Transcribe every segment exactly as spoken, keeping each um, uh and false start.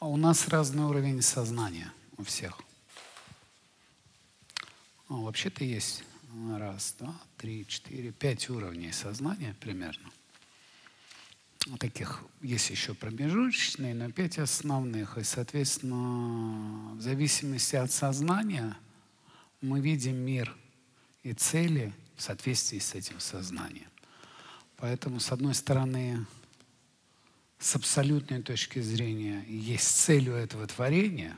А у нас разный уровень сознания у всех. Ну, вообще-то есть раз, два, три, четыре, пять уровней сознания примерно. Таких есть еще промежуточные, но пять основных. И, соответственно, в зависимости от сознания мы видим мир и цели в соответствии с этим сознанием. Поэтому, с одной стороны, с абсолютной точки зрения есть цель у этого творения.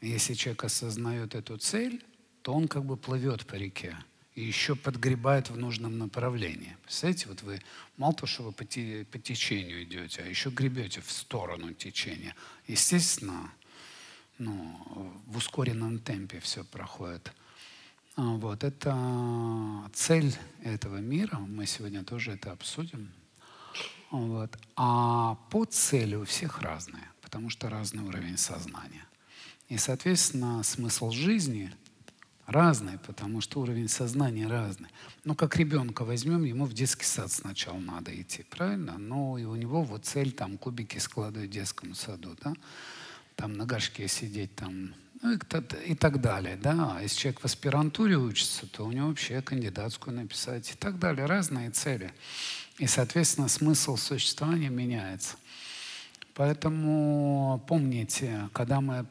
Если человек осознает эту цель, то он как бы плывет по реке и еще подгребает в нужном направлении. Представляете, вот вы мало того, что вы по течению идете, а еще гребете в сторону течения. Естественно, ну, в ускоренном темпе все проходит. Вот, это цель этого мира, мы сегодня тоже это обсудим. Вот. А подцели у всех разные, потому что разный уровень сознания. И, соответственно, смысл жизни разный, потому что уровень сознания разный. Ну, как ребенка возьмем, ему в детский сад сначала надо идти, правильно? Но и у него вот цель там кубики складывать в детском саду, да? Там на горшке сидеть, там, ну, и так далее, да? А если человек в аспирантуре учится, то у него вообще кандидатскую написать и так далее. Разные цели. И, соответственно, смысл существования меняется. Поэтому помните, когда мы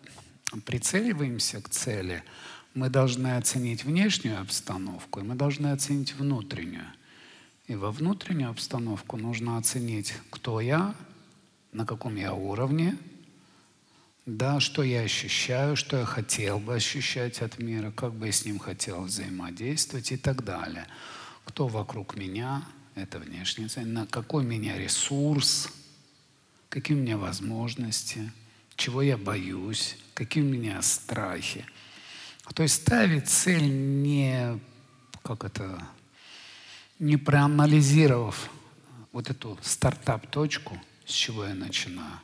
прицеливаемся к цели, мы должны оценить внешнюю обстановку, и мы должны оценить внутреннюю. И во внутреннюю обстановку нужно оценить, кто я, на каком я уровне, да, что я ощущаю, что я хотел бы ощущать от мира, как бы я с ним хотел взаимодействовать и так далее. Кто вокруг меня, это внешняя цель, на какой у меня ресурс, какие у меня возможности, чего я боюсь, какие у меня страхи. То есть ставить цель, не, как это, не проанализировав вот эту стартап-точку, с чего я начинаю,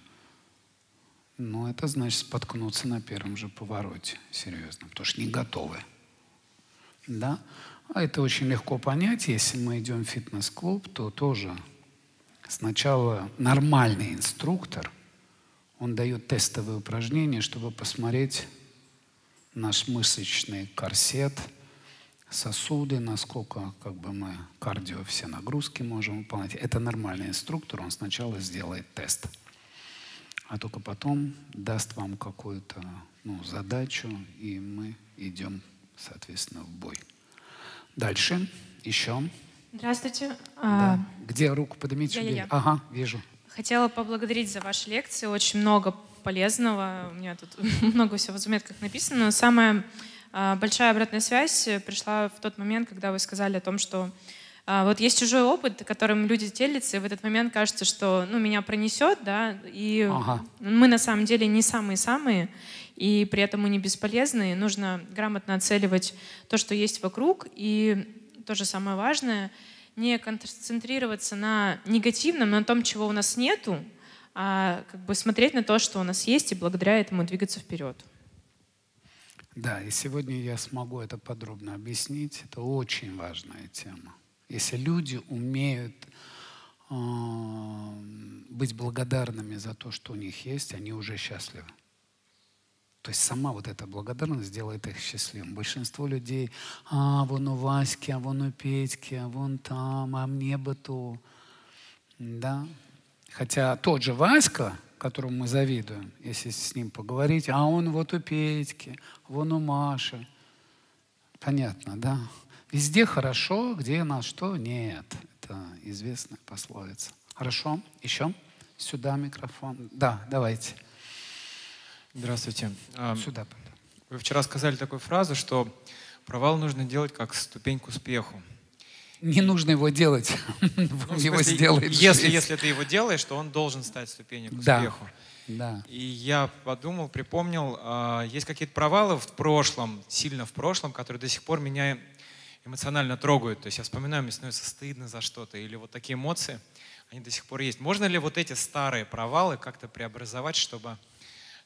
ну, это значит споткнуться на первом же повороте, серьезно, потому что не готовы. Да? А это очень легко понять. Если мы идем в фитнес-клуб, то тоже сначала нормальный инструктор, он дает тестовые упражнения, чтобы посмотреть наш мышечный корсет, сосуды, насколько как бы мы кардио все нагрузки можем выполнять. Это нормальный инструктор, он сначала сделает тест, а только потом даст вам какую-то, ну, задачу, и мы идем, соответственно, в бой. Дальше еще. Здравствуйте. Да. Где руку поднимите? Я, я. Ага, вижу. Хотела поблагодарить за ваши лекции, очень много полезного. У меня тут много всего в заметках написано. Но самая а, большая обратная связь пришла в тот момент, когда вы сказали о том, что а, вот есть чужой опыт, которым люди делятся, и в этот момент кажется, что, ну, меня пронесет, да, и ага. мы на самом деле не самые-самые, и при этом мы не бесполезные. Нужно грамотно оценивать то, что есть вокруг, и то же самое важное — не концентрироваться на негативном, на том, чего у нас нету, а как бы смотреть на то, что у нас есть, и благодаря этому двигаться вперед. Да, и сегодня я смогу это подробно объяснить. Это очень важная тема. Если люди умеют э, быть благодарными за то, что у них есть, они уже счастливы. То есть сама вот эта благодарность делает их счастливым. Большинство людей: а вон у Васьки, а вон у Петьки, а вон там, а мне бы то. Да? Хотя тот же Васька, которому мы завидуем, если с ним поговорить, а он вот у Петьки, вон у Маши. Понятно, да? Везде хорошо, где нас что нет. Это известная пословица. Хорошо, еще сюда микрофон. Да, давайте. Здравствуйте. Сюда. Вы вчера сказали такую фразу, что провал нужно делать как ступень к успеху. Не нужно его делать. Ну, его смысле, сделает если, если ты его делаешь, то он должен стать ступенью к успеху. Да. И я подумал, припомнил, есть какие-то провалы в прошлом, сильно в прошлом, которые до сих пор меня эмоционально трогают. То есть я вспоминаю, мне становится стыдно за что-то. Или вот такие эмоции, они до сих пор есть. Можно ли вот эти старые провалы как-то преобразовать, чтобы,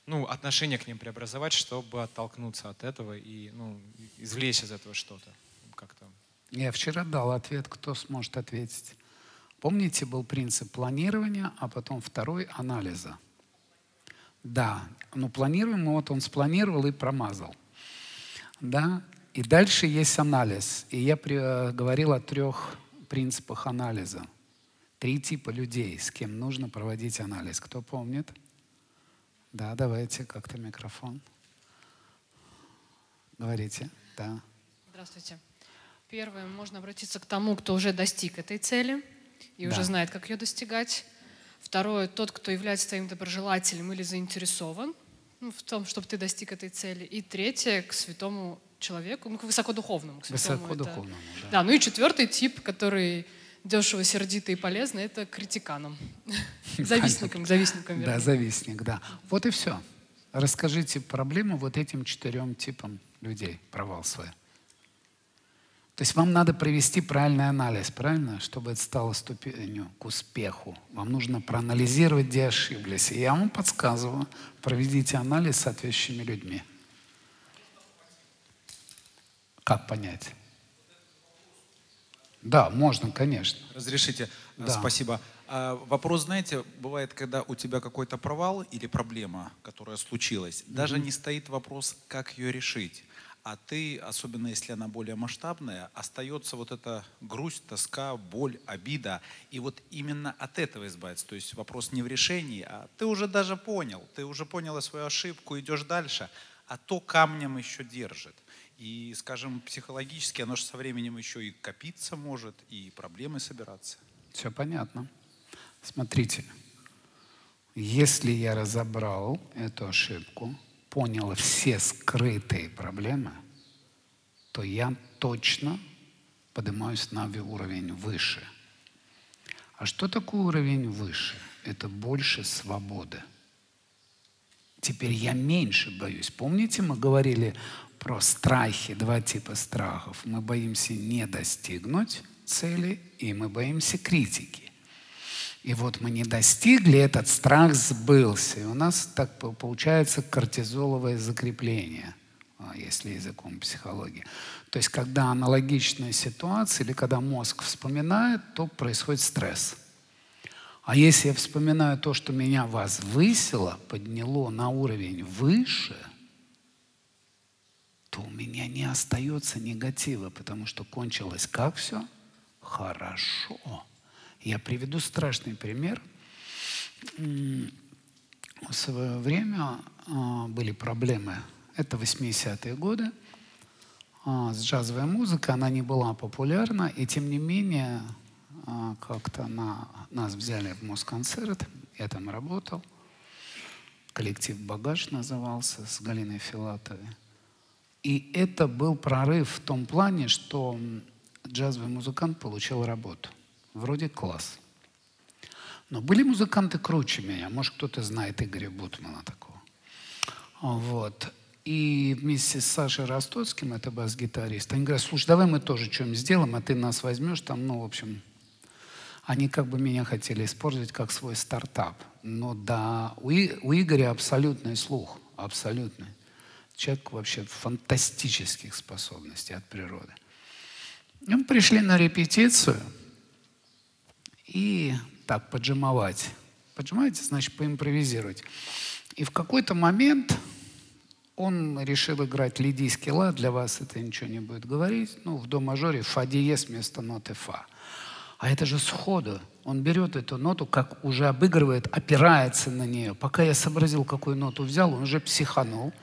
ну, отношение к ним преобразовать, чтобы оттолкнуться от этого и, ну, извлечь из этого что-то как-то? Я вчера дал ответ, кто сможет ответить. Помните, был принцип планирования, а потом второй — анализа. Да, но планируемый вот он спланировал и промазал. Да? И дальше есть анализ. И я говорил о трех принципах анализа. Три типа людей, с кем нужно проводить анализ. Кто помнит? Да, давайте как-то микрофон. Говорите, да. Здравствуйте. Первое, можно обратиться к тому, кто уже достиг этой цели и да. уже знает, как ее достигать. Второе, тот, кто является твоим доброжелателем или заинтересован ну, в том, чтобы ты достиг этой цели. И третье, к святому человеку, ну, к высокодуховному. К святому высокодуховному, это... да. Да, ну и четвертый тип, который дешево, сердито и полезно, это к критиканам. Завистникам, завистникам. Да, завистник, да. Вот и все. Расскажите проблему вот этим четырем типам людей, провал свой. То есть вам надо провести правильный анализ, правильно? Чтобы это стало ступенью к успеху. Вам нужно проанализировать, где ошиблись. И я вам подсказываю, проведите анализ с соответствующими людьми. Как понять? Да, можно, конечно. Разрешите? Да. Спасибо. Вопрос, знаете, бывает, когда у тебя какой-то провал или проблема, которая случилась, mm-hmm. даже не стоит вопрос, как ее решить. А ты, особенно если она более масштабная, остается вот эта грусть, тоска, боль, обида. И вот именно от этого избавиться. То есть вопрос не в решении, а ты уже даже понял, ты уже понял свою ошибку, идешь дальше, а то камнем еще держит. И, скажем, психологически оно же со временем еще и копиться может, и проблемы собираться. Все понятно. Смотрите, если я разобрал эту ошибку, понял все скрытые проблемы, то я точно поднимаюсь на уровень выше. А что такое уровень выше? Это больше свободы. Теперь я меньше боюсь. Помните, мы говорили про страхи, два типа страхов. Мы боимся не достигнуть цели, и мы боимся критики. И вот мы не достигли, этот страх сбылся. И у нас так получается кортизоловое закрепление, если языком психологии. То есть когда аналогичная ситуация или когда мозг вспоминает, то происходит стресс. А если я вспоминаю то, что меня возвысило, подняло на уровень выше, то у меня не остается негатива, потому что кончилось как все? Хорошо. Я приведу страшный пример. В свое время были проблемы. Это восьмидесятые годы. С джазовой музыкой она не была популярна. И тем не менее, как-то на, нас взяли в Москонцерт. Я там работал. Коллектив «Багаж» назывался, с Галиной Филатовой. И это был прорыв в том плане, что джазовый музыкант получил работу. Вроде класс. Но были музыканты круче меня. Может, кто-то знает Игоря Бутмана такого. Вот. И вместе с Сашей Ростоцким, это бас-гитарист, они говорят, слушай, давай мы тоже что-нибудь сделаем, а ты нас возьмешь там, ну, в общем. Они как бы меня хотели использовать как свой стартап. Но да, у, И... у Игоря абсолютный слух, абсолютный. Человек вообще фантастических способностей от природы. И мы пришли на репетицию. И так поджимовать. Поджимаете, значит, поимпровизировать. И в какой-то момент он решил играть лидийский лад. Для вас это ничего не будет говорить. Ну, в до-мажоре фа диез вместо ноты фа. А это же сходу. Он берет эту ноту, как уже обыгрывает, опирается на нее. Пока я сообразил, какую ноту взял, он уже психанул.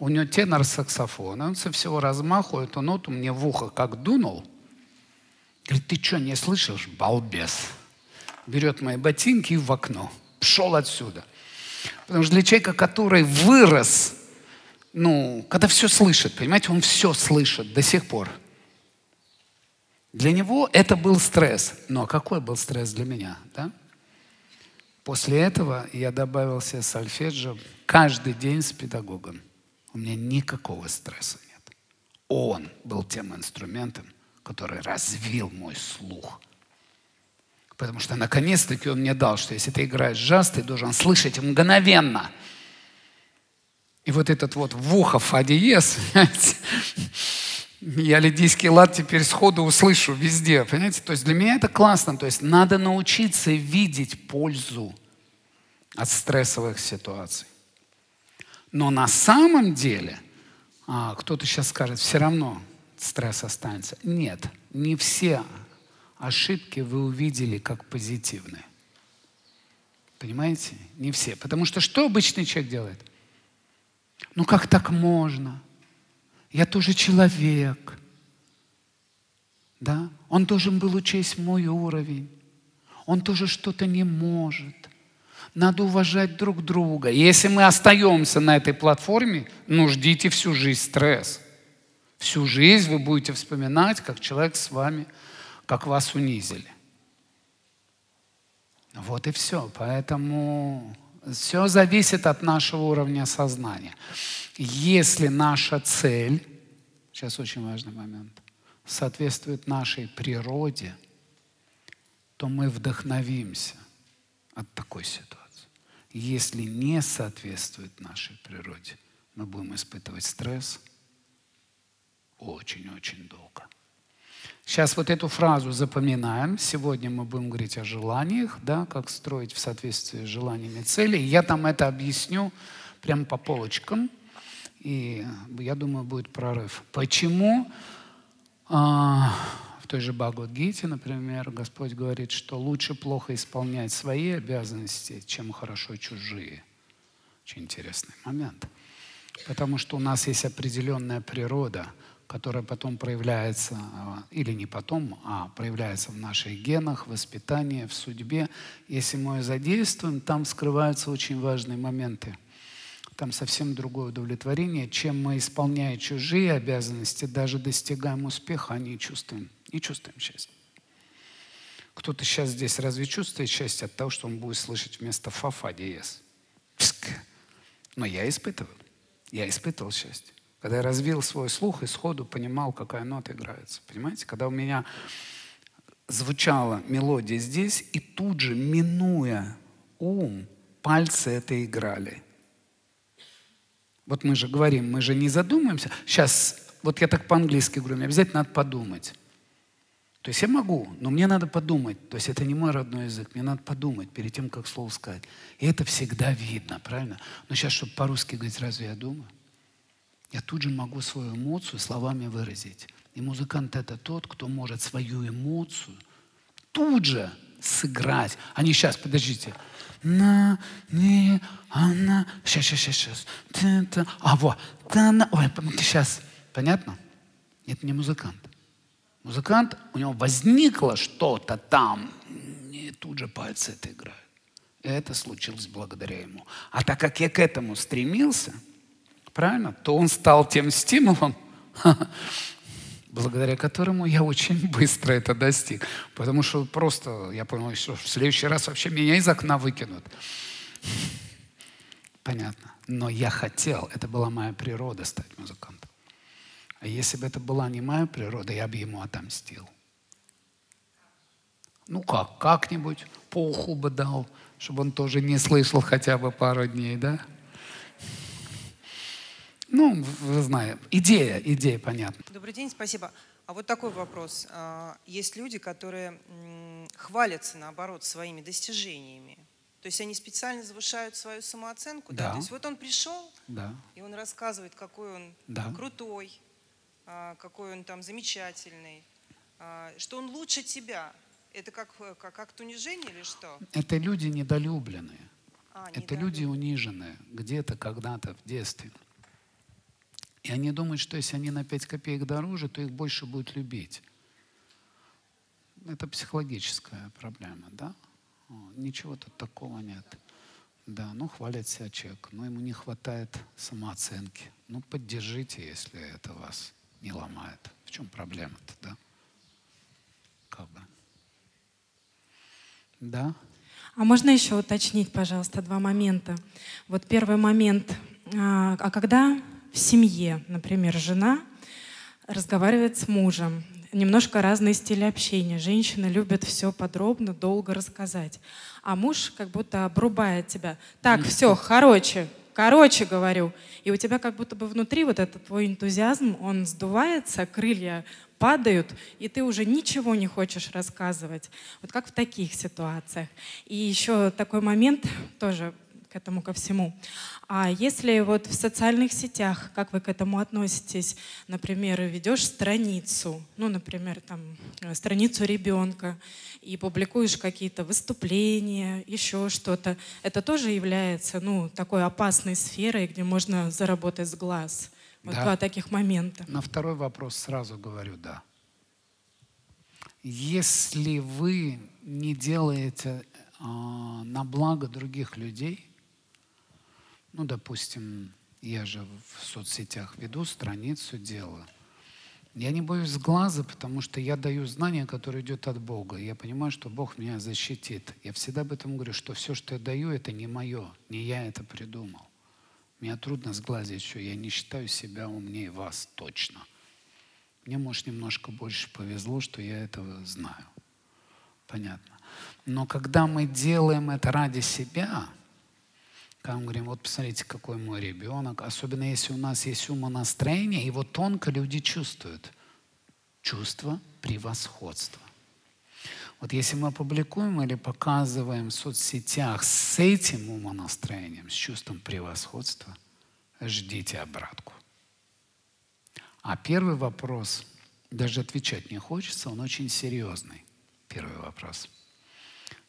У него тенор саксофон. Он со всего размаху эту ноту мне в ухо как дунул. Говорит, ты что, не слышишь, балбес? Берет мои ботинки и в окно. Пшел отсюда. Потому что для человека, который вырос, ну, когда все слышит, понимаете, он все слышит до сих пор. Для него это был стресс. Но какой был стресс для меня, да? После этого я добавил себе сольфеджио каждый день с педагогом. У меня никакого стресса нет. Он был тем инструментом, который развил мой слух. Потому что наконец-таки он мне дал, что если ты играешь джаз, ты должен слышать мгновенно. И вот этот вот в ухо фа диез, я лидийский лад теперь сходу услышу везде, понимаете? То есть для меня это классно. То есть надо научиться видеть пользу от стрессовых ситуаций. Но на самом деле, а, кто-то сейчас скажет, все равно стресс останется. Нет, не все ошибки вы увидели как позитивные. Понимаете? Не все. Потому что что обычный человек делает? Ну как так можно? Я тоже человек. Да? Он должен был учесть мой уровень. Он тоже что-то не может. Надо уважать друг друга. И если мы остаемся на этой платформе, ну ждите всю жизнь стресс. Всю жизнь вы будете вспоминать, как человек с вами, как вас унизили. Вот и все. Поэтому все зависит от нашего уровня сознания. Если наша цель, сейчас очень важный момент, соответствует нашей природе, то мы вдохновимся от такой ситуации. Если не соответствует нашей природе, мы будем испытывать стресс очень-очень долго. Сейчас вот эту фразу запоминаем. Сегодня мы будем говорить о желаниях, да, как строить в соответствии с желаниями цели. Я там это объясню прямо по полочкам. И я думаю, будет прорыв. Почему а, в той же Бхагавад-Гите, например, Господь говорит, что лучше плохо исполнять свои обязанности, чем хорошо чужие. Очень интересный момент. Потому что у нас есть определенная природа, которая потом проявляется, или не потом, а проявляется в наших генах, воспитании, в судьбе. Если мы ее задействуем, там скрываются очень важные моменты. Там совсем другое удовлетворение, чем мы, исполняя чужие обязанности, даже достигаем успеха, а не чувствуем. Не чувствуем счастья. Кто-то сейчас здесь разве чувствует счастье от того, что он будет слышать вместо фа-фа диез? Но я испытывал. Я испытывал счастье. Когда я развил свой слух и сходу понимал, какая нота играется. Понимаете? Когда у меня звучала мелодия здесь, и тут же, минуя ум, пальцы это играли. Вот мы же говорим, мы же не задумаемся. Сейчас, вот я так по-английски говорю, мне обязательно надо подумать. То есть я могу, но мне надо подумать. То есть это не мой родной язык, мне надо подумать перед тем, как слово сказать. И это всегда видно, правильно? Но сейчас, чтобы по-русски говорить, разве я думаю? Я тут же могу свою эмоцию словами выразить. И музыкант — это тот, кто может свою эмоцию тут же сыграть. А не сейчас, подождите. На, не, она. Сейчас, сейчас, сейчас, сейчас. А вот. Ой, сейчас. Понятно? Это не музыкант. Музыкант, у него возникло что-то там. И тут же пальцы это играют. Это случилось благодаря ему. А так как я к этому стремился, правильно? То он стал тем стимулом, благодаря которому я очень быстро это достиг. Потому что просто я понял, что в следующий раз вообще меня из окна выкинут. Понятно. Но я хотел, это была моя природа стать музыкантом. А если бы это была не моя природа, я бы ему отомстил. Ну как, как-нибудь по уху бы дал, чтобы он тоже не слышал хотя бы пару дней, да? Ну, вы знаете, идея, идея понятна. Добрый день, спасибо. А вот такой вопрос. Есть люди, которые хвалятся, наоборот, своими достижениями. То есть они специально завышают свою самооценку. Да. Да? То есть вот он пришел, да, и он рассказывает, какой он, да, крутой, какой он там замечательный, что он лучше тебя. Это как, как акт унижения или что? Это люди недолюбленные. А, недолюбленные. Это люди униженные где-то когда-то в детстве. И они думают, что если они на пять копеек дороже, то их больше будут любить. Это психологическая проблема, да? Ничего тут такого нет. Да, ну хвалит себя человек, но ему не хватает самооценки. Ну поддержите, если это вас не ломает. В чем проблема-то, да? Как бы. Да? А можно еще уточнить, пожалуйста, два момента? Вот первый момент. А когда... В семье, например, жена разговаривает с мужем. Немножко разные стили общения. Женщины любят все подробно, долго рассказать. А муж как будто обрубает тебя. Так, все, короче, короче говорю. И у тебя как будто бы внутри вот этот твой энтузиазм, он сдувается, крылья падают, и ты уже ничего не хочешь рассказывать. Вот как в таких ситуациях. И еще такой момент тоже. к этому ко всему. А если вот в социальных сетях, как вы к этому относитесь? Например, ведешь страницу, ну, например, там, страницу ребенка, и публикуешь какие-то выступления, еще что-то. Это тоже является, ну, такой опасной сферой, где можно заработать с глаз. Вот да. Два таких момента. На второй вопрос сразу говорю «да». Если вы не делаете э, на благо других людей, ну, допустим, я же в соцсетях веду страницу дела, я не боюсь глаза, потому что я даю знание, которое идет от Бога. Я понимаю, что Бог меня защитит. Я всегда об этом говорю, что все, что я даю, это не мое, не я это придумал. Меня трудно сглазить еще, я не считаю себя умнее вас точно. Мне, может, немножко больше повезло, что я этого знаю. Понятно. Но когда мы делаем это ради себя, когда мы говорим, вот посмотрите, какой мой ребенок, особенно если у нас есть умонастроение, его тонко люди чувствуют. Чувство превосходства. Вот если мы опубликуем или показываем в соцсетях с этим умонастроением, с чувством превосходства, ждите обратку. А первый вопрос, даже отвечать не хочется, он очень серьезный. Первый вопрос.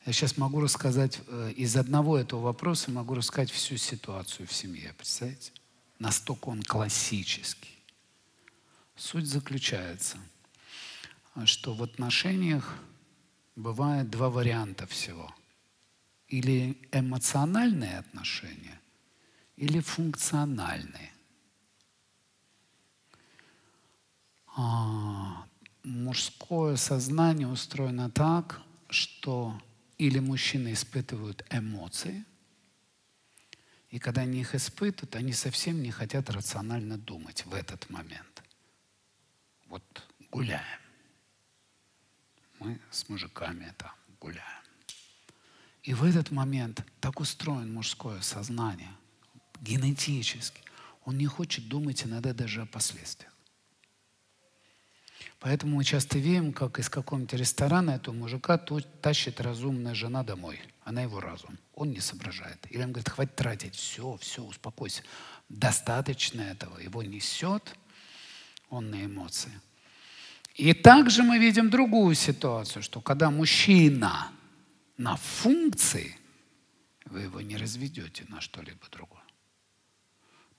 Я сейчас могу рассказать, из одного этого вопроса могу рассказать всю ситуацию в семье, представляете? Настолько он классический. Суть заключается, что в отношениях бывает два варианта всего. Или эмоциональные отношения, или функциональные. А, мужское сознание устроено так, что или мужчины испытывают эмоции, и когда они их испытывают, они совсем не хотят рационально думать в этот момент. Вот гуляем. Мы с мужиками там гуляем. И в этот момент так устроен мужское сознание, генетически. Он не хочет думать иногда даже о последствиях. Поэтому мы часто видим, как из какого-нибудь ресторана этого мужика тащит разумная жена домой. Она его разум. Он не соображает. Или он говорит, хватит тратить. Все, все, успокойся. Достаточно этого. Его несет, он на эмоции. И также мы видим другую ситуацию, что когда мужчина на функции, вы его не разведете на что-либо другое.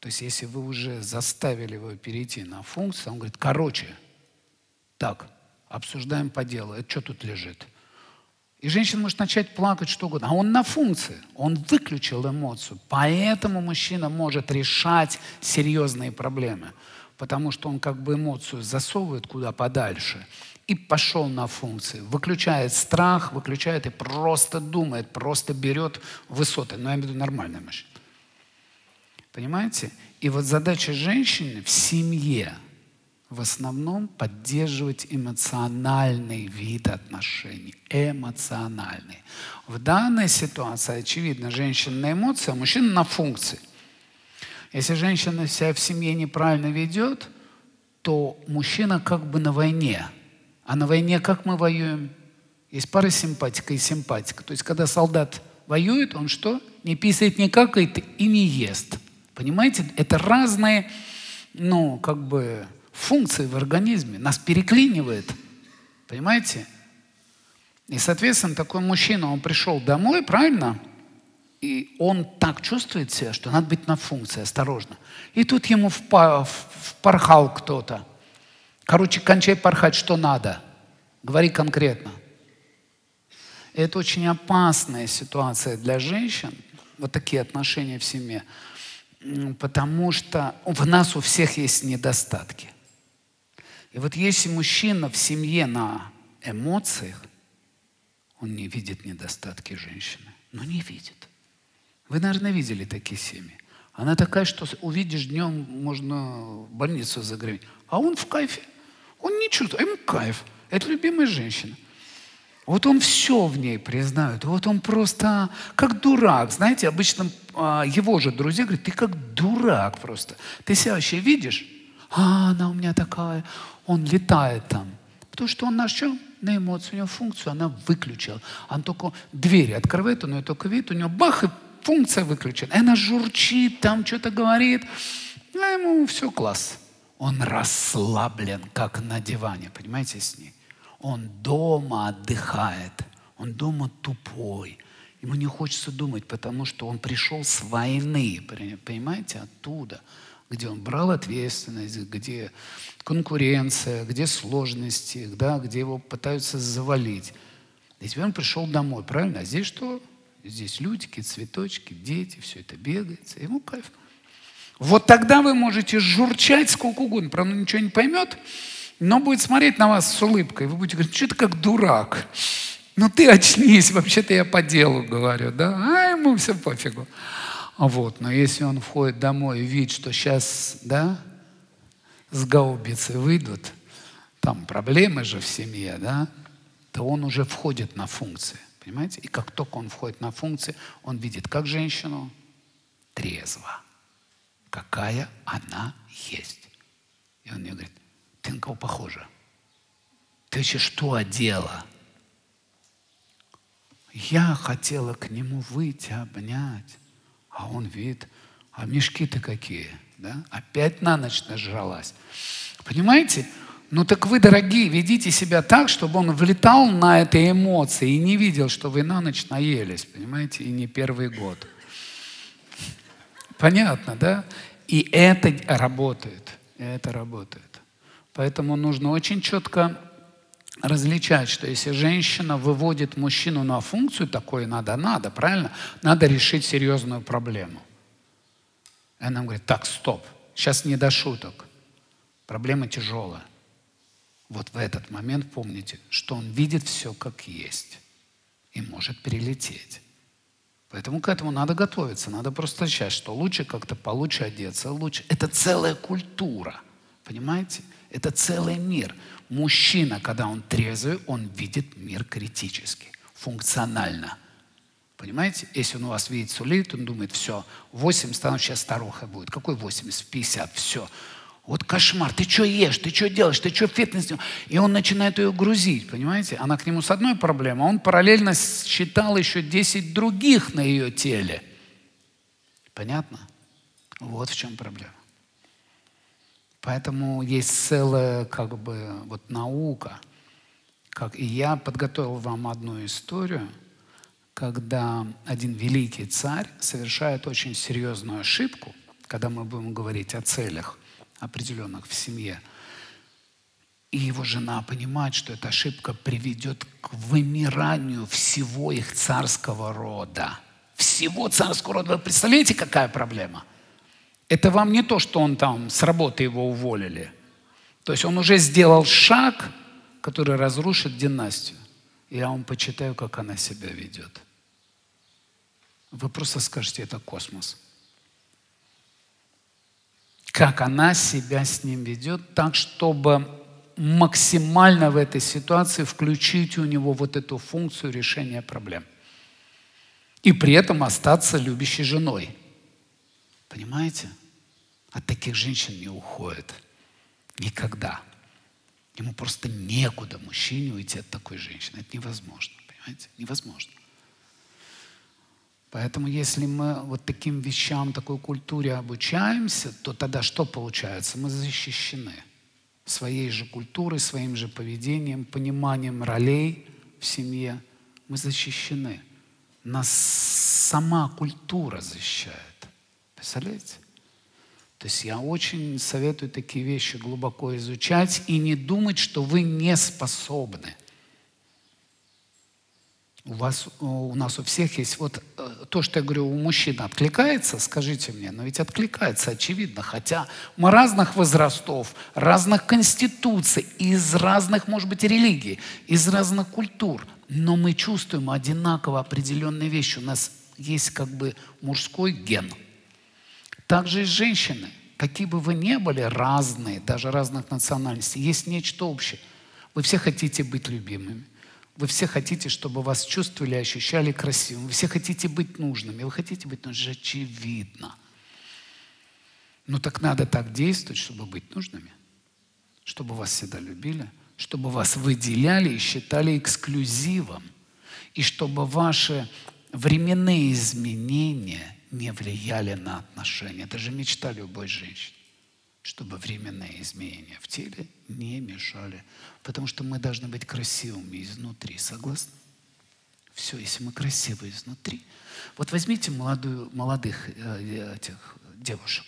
То есть если вы уже заставили его перейти на функцию, он говорит, короче, так, обсуждаем по делу, это что тут лежит? И женщина может начать плакать что угодно. А он на функции, он выключил эмоцию. Поэтому мужчина может решать серьезные проблемы. Потому что он как бы эмоцию засовывает куда подальше и пошел на функции. Выключает страх, выключает и просто думает, просто берет высоты. Но я имею в виду нормальная мужчина. Понимаете? И вот задача женщины в семье в основном поддерживать эмоциональный вид отношений. Эмоциональный. В данной ситуации, очевидно, женщина на эмоции, а мужчина на функции. Если женщина себя в семье неправильно ведет, то мужчина как бы на войне. А на войне как мы воюем? Есть парасимпатика и симпатика. То есть, когда солдат воюет, он что? Не писает, не какает и не ест. Понимаете? Это разные, ну, как бы, функции в организме. Нас переклинивает. Понимаете? И, соответственно, такой мужчина, он пришел домой, правильно? И он так чувствует себя, что надо быть на функции, осторожно. И тут ему впорхал кто-то. Короче, кончай порхать, что надо. Говори конкретно. Это очень опасная ситуация для женщин, вот такие отношения в семье, потому что в нас у всех есть недостатки. И вот если мужчина в семье на эмоциях, он не видит недостатки женщины. Но не видит. Вы, наверное, видели такие семьи. Она такая, что увидишь днем, можно в больницу загреметь. А он в кайфе. Он не чувствует. Ему кайф. Это любимая женщина. Вот он все в ней признает. Вот он просто как дурак. Знаете, обычно его же друзья говорят, ты как дурак просто. Ты себя вообще видишь? А, она у меня такая. Он летает там. Потому что он нашел на эмоцию, у него функцию она выключила. Он только двери открывает, он ее только видит, у него бах, и функция выключена. Она журчит, там что-то говорит. А ему все класс. Он расслаблен, как на диване, понимаете, с ней. Он дома отдыхает. Он дома тупой. Ему не хочется думать, потому что он пришел с войны, понимаете, оттуда, где он брал ответственность, где конкуренция, где сложности, да, где его пытаются завалить. И теперь он пришел домой, правильно? А здесь что? Здесь лютики, цветочки, дети, все это бегается. Ему кайф. Вот тогда вы можете журчать сколько угодно, правда, ничего не поймет, но будет смотреть на вас с улыбкой. Вы будете говорить, что ты как дурак. Ну ты очнись, вообще-то я по делу говорю, да? А ему все пофигу. Вот, но если он входит домой и видит, что сейчас, да, с гаубицы выйдут, там проблемы же в семье, да, то он уже входит на функции, понимаете? И как только он входит на функции, он видит, как женщину трезво, какая она есть. И он мне говорит, ты на кого похожа? Ты вообще что одела? Я хотела к нему выйти, обнять. А он видит, а мешки-то какие, да? Опять на ночь нажралась. Понимаете? Ну так вы, дорогие, ведите себя так, чтобы он влетал на эти эмоции и не видел, что вы на ночь наелись, понимаете? И не первый год. Понятно, да? И это работает. Это работает. Поэтому нужно очень четко различать, что если женщина выводит мужчину на функцию, такое надо, надо, правильно? Надо решить серьезную проблему. И она говорит, так, стоп, сейчас не до шуток. Проблема тяжелая. Вот в этот момент помните, что он видит все как есть и может перелететь. Поэтому к этому надо готовиться, надо просто сейчас, что лучше как-то получше одеться, лучше. Это целая культура, понимаете? Это целый мир. Мужчина, когда он трезвый, он видит мир критически, функционально. Понимаете? Если он у вас видит сулит, он думает, все, восемьдесят, стану сейчас старухой будет. Какой восемьдесят? пятьдесят, все. Вот кошмар, ты что ешь, ты что делаешь, ты что фитнес делаешь? И он начинает ее грузить, понимаете? Она к нему с одной проблемой, а он параллельно считал еще десять других на ее теле. Понятно? Вот в чем проблема. Поэтому есть целая как бы вот наука. Как, и я подготовил вам одну историю, когда один великий царь совершает очень серьезную ошибку, когда мы будем говорить о целях определенных в семье. И его жена понимает, что эта ошибка приведет к вымиранию всего их царского рода. Всего царского рода. Вы представляете, какая проблема? Это вам не то, что он там с работы его уволили. То есть он уже сделал шаг, который разрушит династию. Я вам почитаю, как она себя ведет. Вы просто скажете, это космос. Как она себя с ним ведет, так, чтобы максимально в этой ситуации включить у него вот эту функцию решения проблем. И при этом остаться любящей женой. Понимаете? От таких женщин не уходит. Никогда. Ему просто некуда, мужчине, уйти от такой женщины. Это невозможно, понимаете? Невозможно. Поэтому если мы вот таким вещам, такой культуре обучаемся, то тогда что получается? Мы защищены своей же культурой, своим же поведением, пониманием ролей в семье. Мы защищены. Нас сама культура защищает. Представляете? То есть я очень советую такие вещи глубоко изучать и не думать, что вы не способны. У вас, у нас у всех есть вот то, что я говорю, у мужчин откликается, скажите мне, но ведь откликается, очевидно, хотя мы разных возрастов, разных конституций, из разных, может быть, религий, из разных культур, но мы чувствуем одинаково определенные вещи. У нас есть как бы мужской ген. Также и женщины, какие бы вы ни были, разные, даже разных национальностей, есть нечто общее. Вы все хотите быть любимыми. Вы все хотите, чтобы вас чувствовали, ощущали красивыми. Вы все хотите быть нужными. Вы хотите быть нужными. Это же очевидно. Но так надо так действовать, чтобы быть нужными. Чтобы вас всегда любили. Чтобы вас выделяли и считали эксклюзивом. И чтобы ваши временные изменения не влияли на отношения. Это же мечта любой женщины, чтобы временные изменения в теле не мешали. Потому что мы должны быть красивыми изнутри, согласны? Все, если мы красивы изнутри. Вот возьмите молодую, молодых э, этих девушек.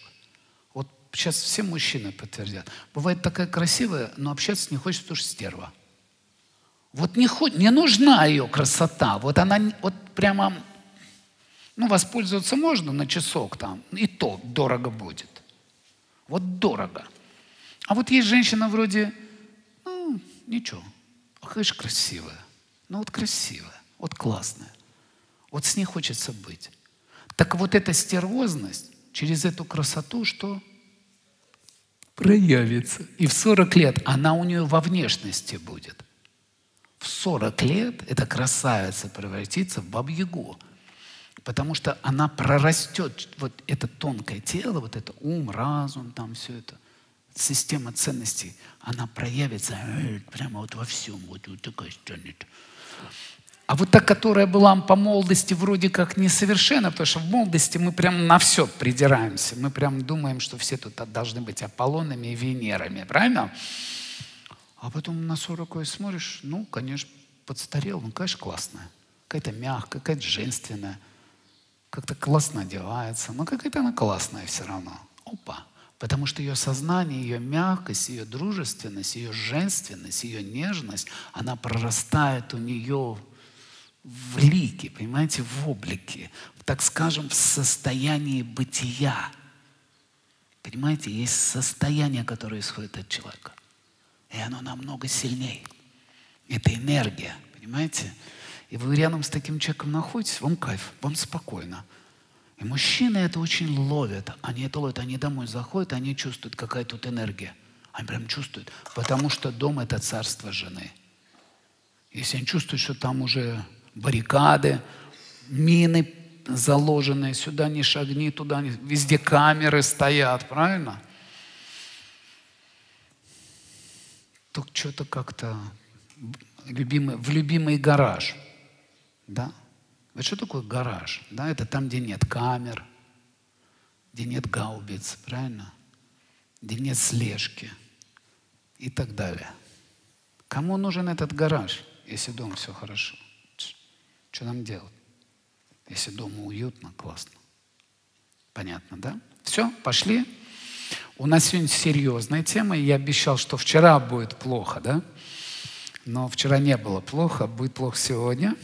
Вот сейчас все мужчины подтвердят. Бывает такая красивая, но общаться не хочет, потому что стерва. Вот не, хоть, не нужна ее красота. Вот она вот прямо... Ну, воспользоваться можно на часок там. И то дорого будет. Вот дорого. А вот есть женщина вроде... Ну, ничего. А, конечно, красивая. Ну, вот красивая. Вот классная. Вот с ней хочется быть. Так вот эта стервозность через эту красоту что? Проявится. И в сорок лет она у нее во внешности будет. В сорок лет эта красавица превратится в бабьягу. Потому что она прорастет вот это тонкое тело, вот это ум, разум, там все это. Система ценностей, она проявится прямо вот во всем. Вот, вот такая станет. А вот та, которая была по молодости вроде как несовершенна, потому что в молодости мы прям на все придираемся. Мы прям думаем, что все тут должны быть Аполлонами и Венерами, правильно? А потом на сорок смотришь, ну, конечно, подстарел, ну, конечно, классная. Какая-то мягкая, какая-то женственная. Как-то классно одевается. Но какая-то она классная все равно. Опа. Потому что ее сознание, ее мягкость, ее дружественность, ее женственность, ее нежность, она прорастает у нее... в лике, понимаете, в облике, так скажем, в состоянии бытия. Понимаете, есть состояние, которое исходит от человека. И оно намного сильнее. Это энергия, понимаете? И вы рядом с таким человеком находитесь, вам кайф, вам спокойно. И мужчины это очень ловят. Они это ловят, они домой заходят, они чувствуют, какая тут энергия. Они прям чувствуют, потому что дом – это царство жены. Если они чувствуют, что там уже... баррикады, мины заложенные, сюда не шагни, туда не... Везде камеры стоят, правильно? Только что-то как-то любимый, в любимый гараж. Да? Вот что такое гараж? Да? Это там, где нет камер, где нет гаубиц, правильно? Где нет слежки и так далее. Кому нужен этот гараж, если дом все хорошо? Что нам делать, если дома уютно, классно? Понятно, да? Все, пошли. У нас сегодня серьезная тема. Я обещал, что вчера будет плохо, да? Но вчера не было плохо, будет плохо сегодня.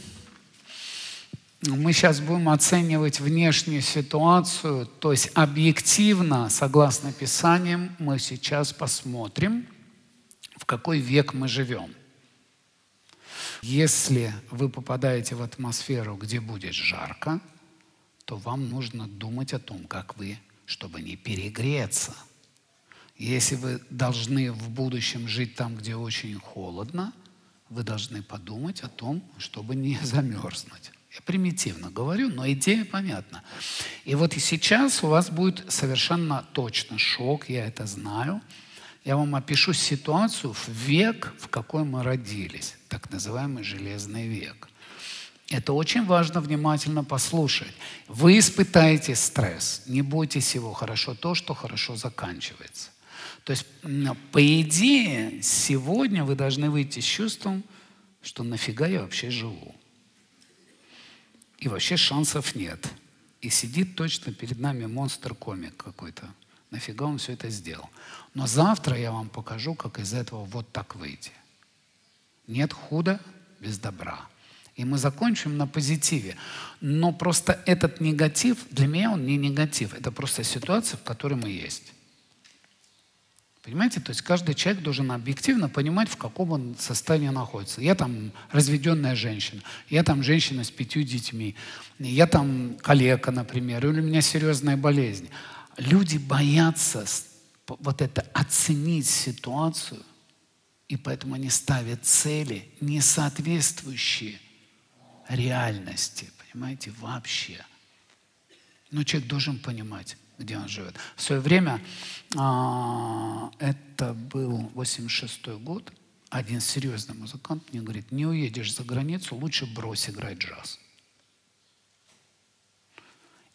Мы сейчас будем оценивать внешнюю ситуацию, то есть объективно, согласно Писаниям, мы сейчас посмотрим, в какой век мы живем. Если вы попадаете в атмосферу, где будет жарко, то вам нужно думать о том, как вы, чтобы не перегреться. Если вы должны в будущем жить там, где очень холодно, вы должны подумать о том, чтобы не замерзнуть. Я примитивно говорю, но идея понятна. И вот и сейчас у вас будет совершенно точно шок, я это знаю. Я вам опишу ситуацию в век, в какой мы родились, так называемый железный век. Это очень важно внимательно послушать. Вы испытаете стресс, не бойтесь его, хорошо то, что хорошо заканчивается. То есть, по идее, сегодня вы должны выйти с чувством, что нафига я вообще живу? И вообще шансов нет. И сидит точно перед нами монстр-комик какой-то. Нафига он все это сделал? Но завтра я вам покажу, как из этого вот так выйти. Нет худа без добра. И мы закончим на позитиве. Но просто этот негатив, для меня он не негатив. Это просто ситуация, в которой мы есть. Понимаете? То есть каждый человек должен объективно понимать, в каком он состоянии находится. Я там разведенная женщина, я там женщина с пятью детьми, я там калека, например, или у меня серьезная болезнь. Люди боятся вот это оценить ситуацию, и поэтому они ставят цели, не соответствующие реальности, понимаете, вообще. Но человек должен понимать, где он живет. В свое время, а, это был восемьдесят шестой год, один серьезный музыкант мне говорит: не уедешь за границу, лучше брось играть джаз.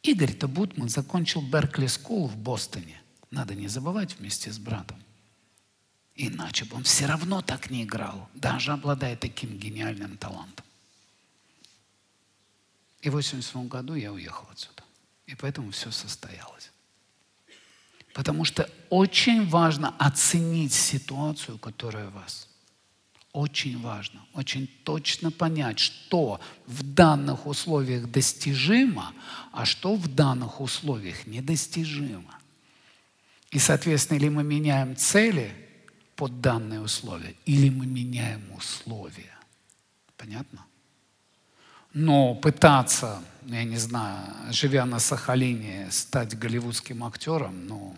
Игорь-то Бутман закончил Беркли Скул в Бостоне. Надо не забывать, вместе с братом. Иначе бы он все равно так не играл, даже обладая таким гениальным талантом. И в восемьдесят восьмом году я уехал отсюда. И поэтому все состоялось. Потому что очень важно оценить ситуацию, которая у вас. Очень важно, очень точно понять, что в данных условиях достижимо, а что в данных условиях недостижимо. И, соответственно, или мы меняем цели под данные условия, или мы меняем условия. Понятно? Но пытаться, я не знаю, живя на Сахалине, стать голливудским актером, ну,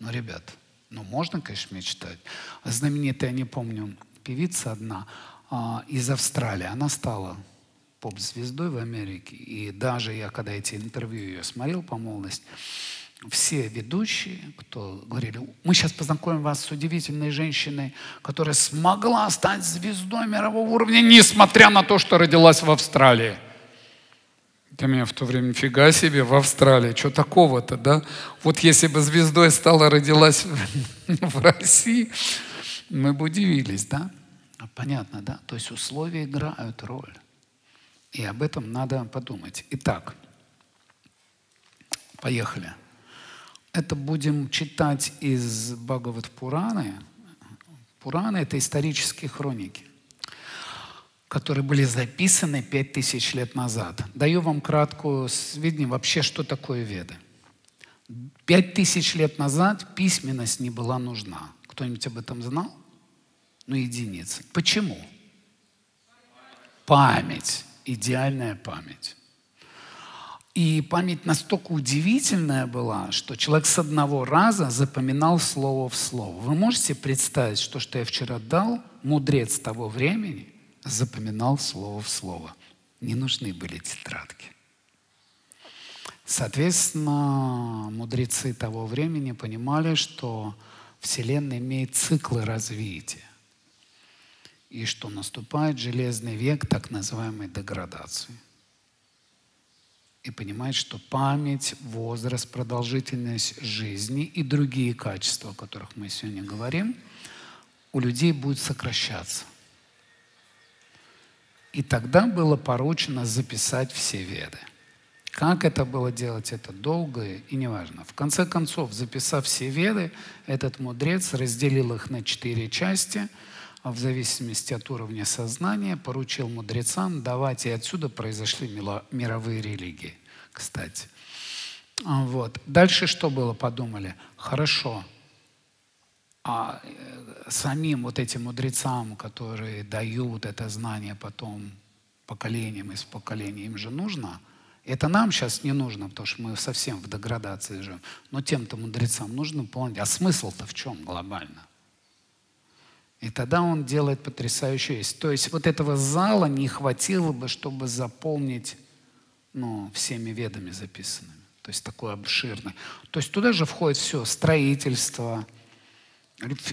ну, ребят, ну, можно, конечно, мечтать. Знаменитая, я не помню, певица одна а, из Австралии, она стала поп-звездой в Америке. И даже я, когда эти интервью ее смотрел по молодости, все ведущие, кто говорили, мы сейчас познакомим вас с удивительной женщиной, которая смогла стать звездой мирового уровня, несмотря на то, что родилась в Австралии. Для меня в то время, фига себе, в Австралии, что такого-то, да? Вот если бы звездой стала, родилась в России, мы бы удивились, да? Понятно, да? То есть условия играют роль. И об этом надо подумать. Итак, поехали. Это будем читать из Бхагават Пураны. Пураны — это исторические хроники, которые были записаны пять тысяч лет назад. Даю вам краткую сведение вообще, что такое Веды. Пять тысяч лет назад письменность не была нужна. Кто-нибудь об этом знал? Ну, единицы. Почему? Память. Идеальная память. И память настолько удивительная была, что человек с одного раза запоминал слово в слово. Вы можете представить, что, что я вчера дал, мудрец того времени запоминал слово в слово. Не нужны были тетрадки. Соответственно, мудрецы того времени понимали, что Вселенная имеет циклы развития. И что наступает железный век так называемой деградации. И понимает, что память, возраст, продолжительность жизни и другие качества, о которых мы сегодня говорим, у людей будут сокращаться. И тогда было поручено записать все Веды. Как это было делать, это долго и неважно. В конце концов, записав все Веды, этот мудрец разделил их на четыре части, в зависимости от уровня сознания, поручил мудрецам давать, и отсюда произошли мировые религии, кстати. Вот. Дальше что было? Подумали, хорошо, а самим вот этим мудрецам, которые дают это знание потом поколениям из поколения, им же нужно. Это нам сейчас не нужно, потому что мы совсем в деградации живем. Но тем-то мудрецам нужно помнить. А смысл-то в чем глобально? И тогда он делает потрясающую вещь. То есть вот этого зала не хватило бы, чтобы заполнить, ну, всеми Ведами записанными. То есть такое обширное. То есть туда же входит все. Строительство,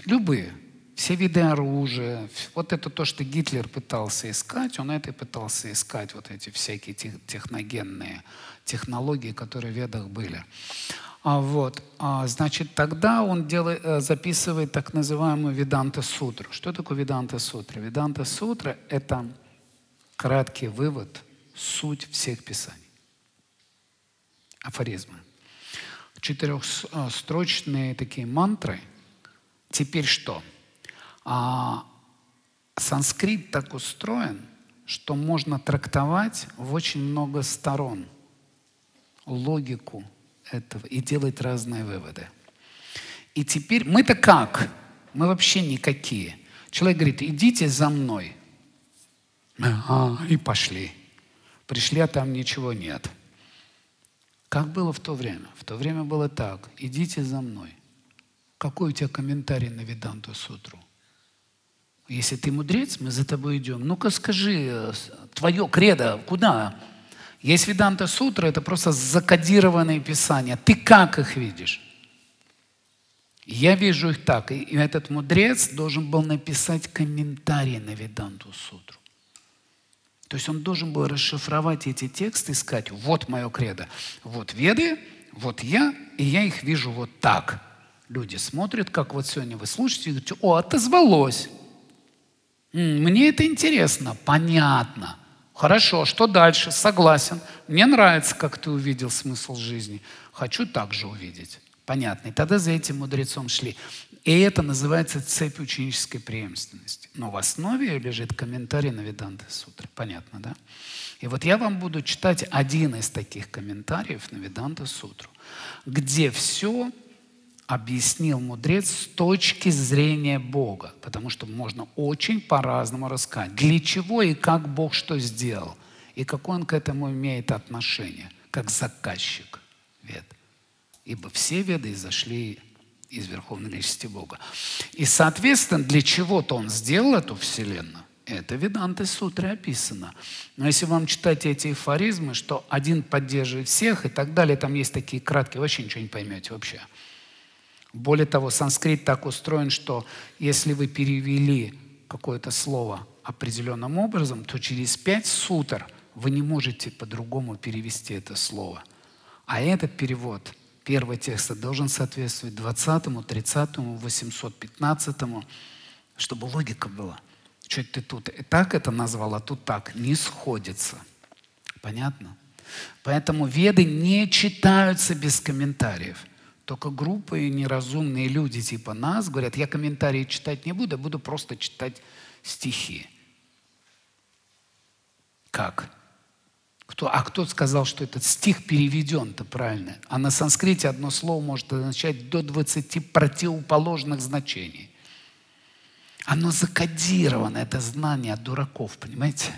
любые. Все виды оружия. Вот это то, что Гитлер пытался искать. Он это и пытался искать. Вот эти всякие техногенные технологии, которые в Ведах были. А вот, а, значит, тогда он делает, записывает так называемую Веданта-сутру. Что такое Веданта-сутра? Веданта-сутра — это краткий вывод, суть всех писаний. Афоризмы. Четырехстрочные такие мантры. Теперь что? А, санскрит так устроен, что можно трактовать в очень много сторон логику этого и делать разные выводы. И теперь мы-то как? Мы вообще никакие. Человек говорит, идите за мной. Ага, и пошли. Пришли, а там ничего нет. Как было в то время? В то время было так. Идите за мной. Какой у тебя комментарий на Веданту-сутру? Если ты мудрец, мы за тобой идем. Ну-ка скажи, твое кредо, куда? Есть Веданта-сутра, это просто закодированные писания. Ты как их видишь? Я вижу их так. И этот мудрец должен был написать комментарий на Веданту-сутру. То есть он должен был расшифровать эти тексты и сказать: вот мое кредо, вот Веды, вот я, и я их вижу вот так. Люди смотрят, как вот сегодня вы слушаете, и говорите: о, отозвалось. Мне это интересно, понятно. Хорошо, что дальше? Согласен. Мне нравится, как ты увидел смысл жизни. Хочу так же увидеть. Понятно. И тогда за этим мудрецом шли. И это называется цепь ученической преемственности. Но в основе ее лежит комментарий на Веданта-сутре. Понятно, да? И вот я вам буду читать один из таких комментариев на Веданта-сутру, где все объяснил мудрец с точки зрения Бога. Потому что можно очень по-разному рассказать, для чего и как Бог что сделал, и какое он к этому имеет отношение, как заказчик вед. Ибо все веды изошли из Верховной Личности Бога. И, соответственно, для чего-то он сделал эту Вселенную. Это в Веданта-сутре описано. Но если вам читать эти афоризмы, что один поддерживает всех и так далее, там есть такие краткие, вообще ничего не поймете вообще. Более того, санскрит так устроен, что если вы перевели какое-то слово определенным образом, то через пять сутр вы не можете по-другому перевести это слово. А этот перевод первого текста должен соответствовать двадцатому, тридцатому, восемьсот пятнадцатому, чтобы логика была. Что ты тут и так это назвал, а тут так. Не сходится. Понятно? Поэтому веды не читаются без комментариев. Только группы и неразумные люди типа нас говорят: я комментарии читать не буду, я буду просто читать стихи. Как? Кто, а кто сказал, что этот стих переведен-то правильно? А на санскрите одно слово может означать до двадцати противоположных значений. Оно закодировано, это знание от дураков, понимаете?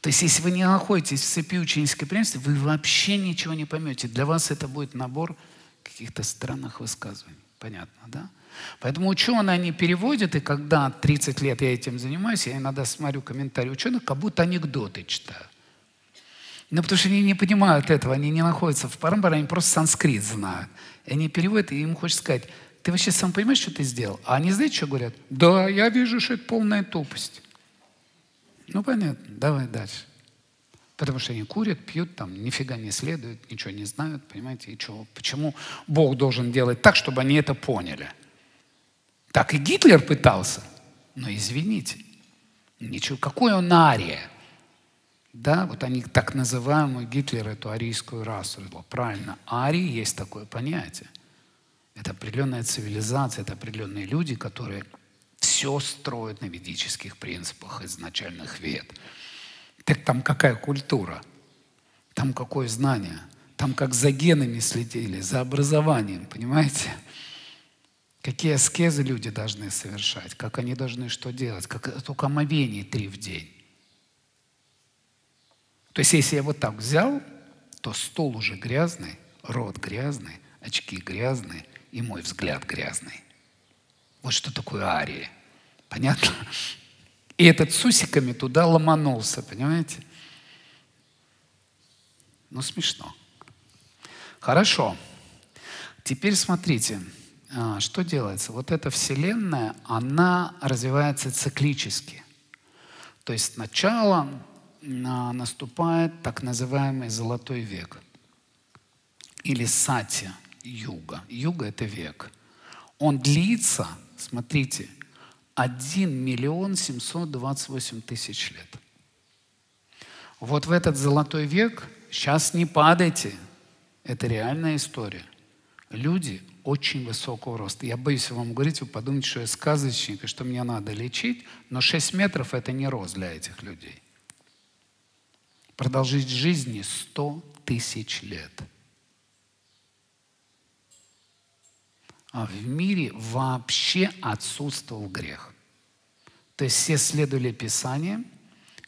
То есть, если вы не находитесь в цепи ученической преемственности, вы вообще ничего не поймете. Для вас это будет набор каких-то странных высказываний. Понятно, да? Поэтому ученые, они переводят, и когда тридцать лет я этим занимаюсь, я иногда смотрю комментарии ученых, как будто анекдоты читаю. Ну, потому что они не понимают этого, они не находятся в парампаре, они просто санскрит знают. И они переводят, и им хочется сказать: ты вообще сам понимаешь, что ты сделал? А они, знаете, что говорят? Да, я вижу, что это полная тупость. Ну, понятно, давай дальше. Потому что они курят, пьют, там нифига не следуют, ничего не знают, понимаете? И чего? Почему Бог должен делать так, чтобы они это поняли? Так и Гитлер пытался. Но извините, ничего, какой он ария? Да, вот они так называемую Гитлер, эту арийскую расу. Правильно, арии есть такое понятие. Это определенная цивилизация, это определенные люди, которые все строят на ведических принципах изначальных вед. Так там какая культура, там какое знание, там как за генами следили, за образованием, понимаете? Какие аскезы люди должны совершать, как они должны что делать, как только омовений три в день. То есть если я вот так взял, то стол уже грязный, рот грязный, очки грязные и мой взгляд грязный. Вот что такое ария. Понятно? И этот с усиками туда ломанулся, понимаете? Ну, смешно. Хорошо. Теперь смотрите, что делается. Вот эта Вселенная, она развивается циклически. То есть сначала наступает так называемый золотой век или сати-юга. Юга — это век. Он длится, смотрите, один миллион семьсот двадцать восемь тысяч лет. Вот в этот золотой век, сейчас не падайте, это реальная история. Люди очень высокого роста. Я боюсь вам говорить, вы подумаете, что я сказочник, и что меня надо лечить, но шесть метров — это не рост для этих людей. Продолжительность жизни — сто тысяч лет. А в мире вообще отсутствовал грех. То есть все следовали Писаниям,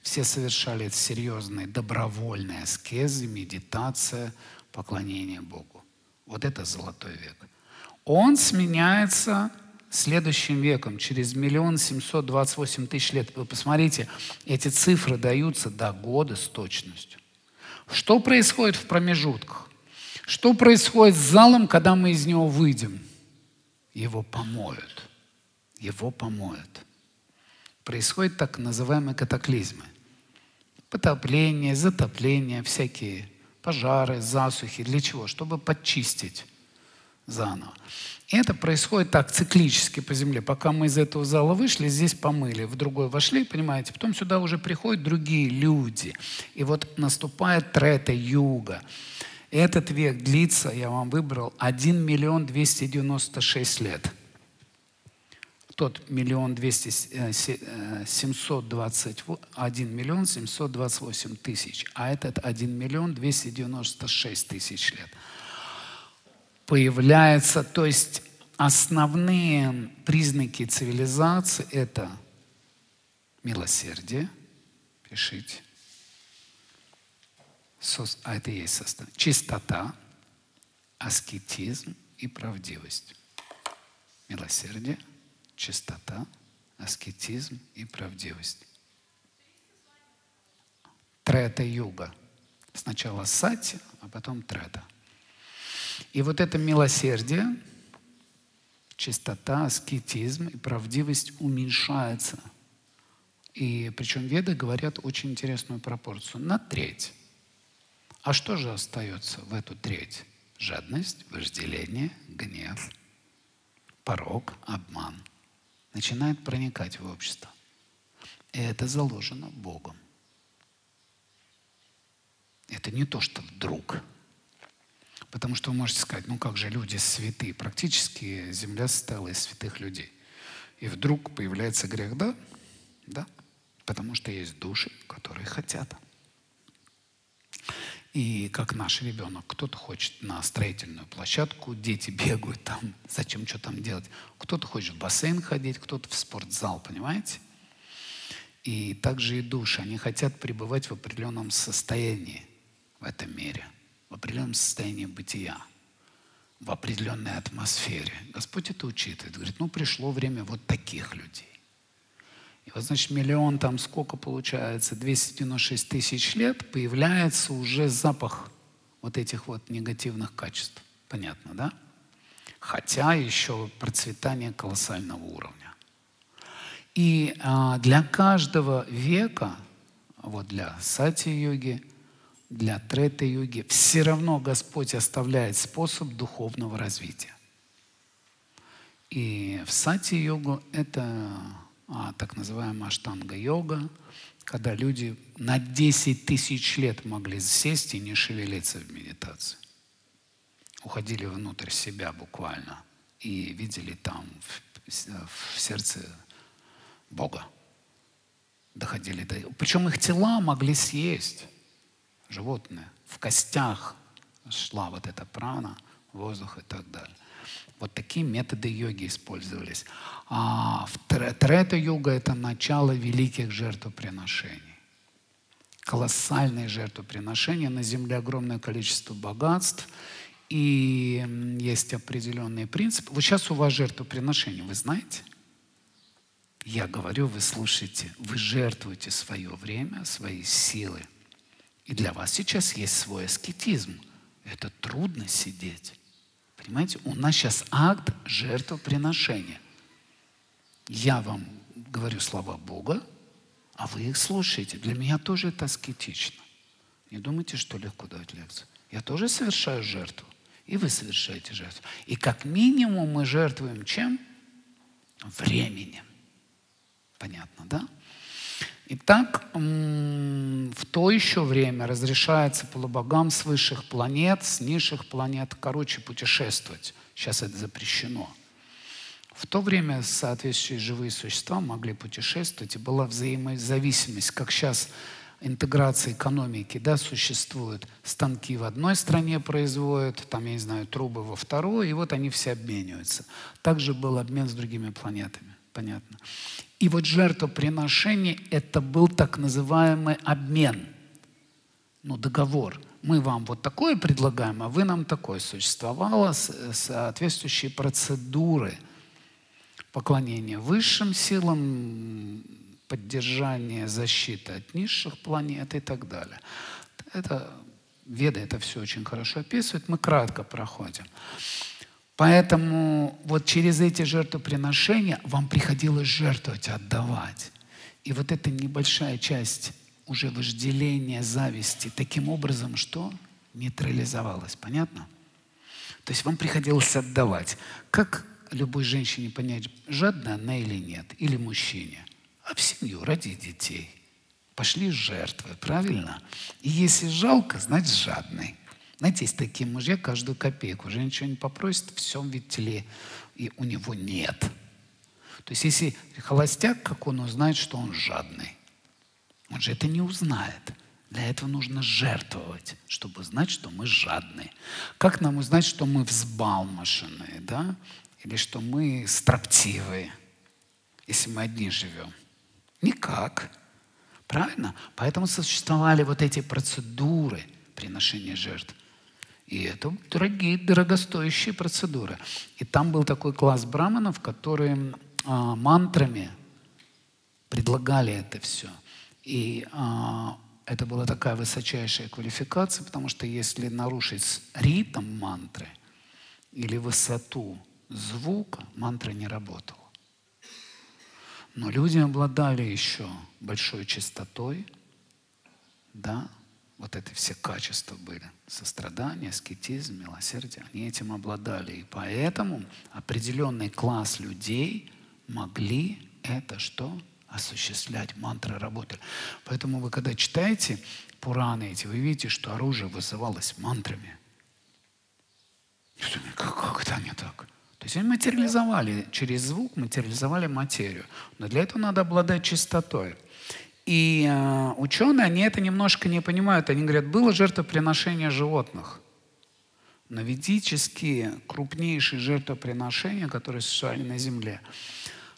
все совершали серьезные добровольные аскезы, медитация, поклонение Богу. Вот это золотой век. Он сменяется следующим веком, через миллион семьсот двадцать восемь тысяч лет. Вы посмотрите, эти цифры даются до года с точностью. Что происходит в промежутках? Что происходит с залом, когда мы из него выйдем? Его помоют. Его помоют. Происходят так называемые катаклизмы. потопления, затопления, всякие пожары, засухи. Для чего? Чтобы подчистить заново. И это происходит так, циклически по земле. Пока мы из этого зала вышли, здесь помыли, в другой вошли, понимаете? Потом сюда уже приходят другие люди. И вот наступает Трета-юга. Этот век длится, я вам выбрал, один миллион двести девяносто шесть лет. Тот один миллион семьсот двадцать восемь тысяч, а этот один миллион двести девяносто шесть тысяч лет. Появляется, то есть основные признаки цивилизации — это милосердие, пишите, Сос, а это и есть состав, чистота, аскетизм и правдивость. Милосердие, чистота, аскетизм и правдивость. Трета-юга. Сначала сати, а потом трета. И вот это милосердие, чистота, аскетизм и правдивость уменьшается. И причем веды говорят очень интересную пропорцию. На треть. А что же остается в эту треть? Жадность, вожделение, гнев, порок, обман. Начинает проникать в общество. И это заложено Богом. Это не то, что вдруг. Потому что вы можете сказать, ну как же люди святые? Практически земля стала из святых людей. И вдруг появляется грех, да? Да. Потому что есть души, которые хотят. И как наш ребенок, кто-то хочет на строительную площадку, дети бегают там, зачем что там делать. Кто-то хочет в бассейн ходить, кто-то в спортзал, понимаете? И также и души, они хотят пребывать в определенном состоянии в этом мире. В определенном состоянии бытия, в определенной атмосфере. Господь это учитывает. Говорит, ну пришло время вот таких людей. И вот, значит, миллион там сколько получается, двести девяносто шесть тысяч лет, появляется уже запах вот этих вот негативных качеств. Понятно, да? Хотя еще процветание колоссального уровня. И а, для каждого века, вот для сати-юги, для треты-юги, все равно Господь оставляет способ духовного развития. И в сати-югу это а, так называемая аштанга-йога, когда люди на десять тысяч лет могли сесть и не шевелиться в медитации. Уходили внутрь себя буквально и видели там в, в сердце Бога. Доходили до... Причем их тела могли съесть. Животное. В костях шла вот эта прана, воздух и так далее. Вот такие методы йоги использовались. А трета-юга — это начало великих жертвоприношений. Колоссальные жертвоприношения. На земле огромное количество богатств. И есть определенные принципы. Вот сейчас у вас жертвоприношение, вы знаете? Я говорю, вы слушаете. Вы жертвуете свое время, свои силы. И для вас сейчас есть свой аскетизм. Это трудно сидеть. Понимаете, у нас сейчас акт жертвоприношения. Я вам говорю слова Бога, а вы их слушаете. Для меня тоже это аскетично. Не думайте, что легко давать лекцию. Я тоже совершаю жертву. И вы совершаете жертву. И как минимум мы жертвуем чем? Временем. Понятно, да? Итак, в то еще время разрешается полубогам с высших планет, с низших планет, короче, путешествовать. Сейчас это запрещено. В то время соответствующие живые существа могли путешествовать, и была взаимозависимость, как сейчас интеграция экономики, да, существует. Станки в одной стране производят, там, я не знаю, трубы во второй, и вот они все обмениваются. Также был обмен с другими планетами. Понятно. И вот жертвоприношение – это был так называемый обмен, ну, договор. Мы вам вот такое предлагаем, а вы нам такое. Существовало соответствующие процедуры поклонения высшим силам, поддержания защиты от низших планет и так далее. Это, веды это все очень хорошо описывают, мы кратко проходим. Поэтому вот через эти жертвоприношения вам приходилось жертвовать, отдавать. И вот эта небольшая часть уже вожделение зависти таким образом, что нейтрализовалось. Понятно? То есть вам приходилось отдавать. Как любой женщине понять, жадна она или нет, или мужчине? А в семью, ради детей. Пошли жертвы, правильно? И если жалко, значит жадный. Знаете, есть такие мужья, каждую копейку. Уже ничего не попросит, все в ветле, и у него нет. То есть если холостяк, как он узнает, что он жадный? Он же это не узнает. Для этого нужно жертвовать, чтобы знать, что мы жадные. Как нам узнать, что мы взбалмошенные, да? Или что мы строптивые, если мы одни живем? Никак. Правильно? Поэтому существовали вот эти процедуры приношения жертв. И это дорогие, дорогостоящие процедуры. И там был такой класс браманов, которые а, мантрами предлагали это все. И а, это была такая высочайшая квалификация, потому что если нарушить ритм мантры или высоту звука, мантра не работала. Но люди обладали еще большой чистотой, да, вот это все качества были, сострадание, аскетизм, милосердие, они этим обладали. И поэтому определенный класс людей могли это что? Осуществлять, мантры работали. Поэтому вы когда читаете Пураны эти, вы видите, что оружие вызывалось мантрами. И все, как, как это не так? То есть они материализовали, через звук материализовали материю. Но для этого надо обладать чистотой. И э, ученые, они это немножко не понимают. Они говорят, было жертвоприношение животных. Но ведические крупнейшие жертвоприношения, которые существовали на Земле,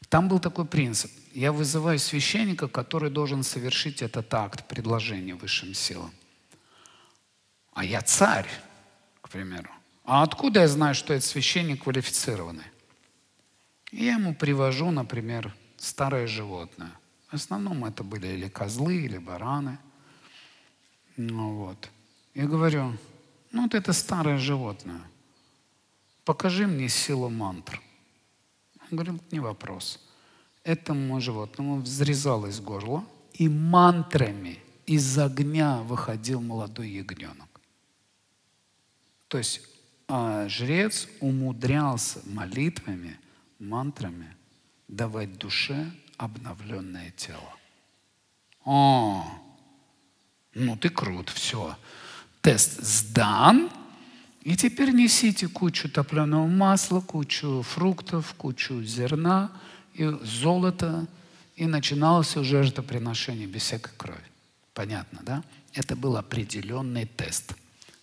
там был такой принцип. Я вызываю священника, который должен совершить этот акт предложения высшим силам. А я царь, к примеру. А откуда я знаю, что этот священник квалифицированный? Я ему привожу, например, старое животное. В основном это были или козлы, или бараны. Ну вот. И говорю, ну вот это старое животное. Покажи мне силу мантр. Он говорил, не вопрос. Этому животному взрезалось горло, и мантрами из огня выходил молодой ягненок. То есть а жрец умудрялся молитвами, мантрами давать душе обновленное тело. О, ну ты крут, все. Тест сдан. И теперь несите кучу топленого масла, кучу фруктов, кучу зерна и золота. И начиналось уже жертвоприношение без всякой крови. Понятно, да? Это был определенный тест.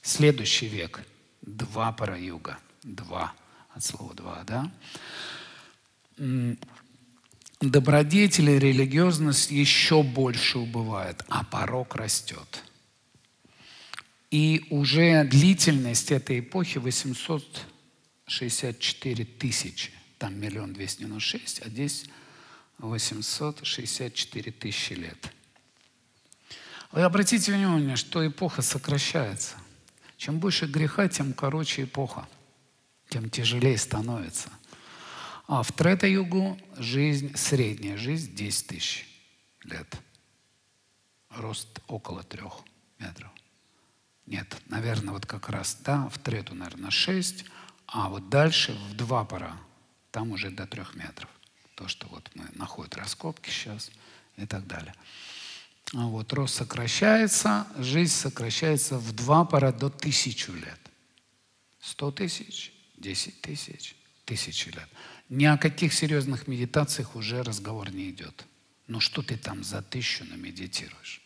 Следующий век. Двапара-юга. Два. От слова два, да? Добродетели, религиозность еще больше убывает, а порок растет. И уже длительность этой эпохи восемьсот шестьдесят четыре тысячи. Там миллион двести минус шесть, а здесь восемьсот шестьдесят четыре тысячи лет. Вы обратите внимание, что эпоха сокращается. Чем больше греха, тем короче эпоха, тем тяжелее становится. А в Трета-югу жизнь, средняя жизнь десять тысяч лет. Рост около трех метров. Нет, наверное, вот как раз, да, в Трету, наверное, шесть, а вот дальше в Двапара, там уже до трех метров. То, что вот мы находят раскопки сейчас и так далее. Вот рост сокращается, жизнь сокращается в Двапара до тысячи лет. Сто тысяч, десять тысяч, тысячи лет. Ни о каких серьезных медитациях уже разговор не идет. Ну что ты там за тысячу намедитируешь?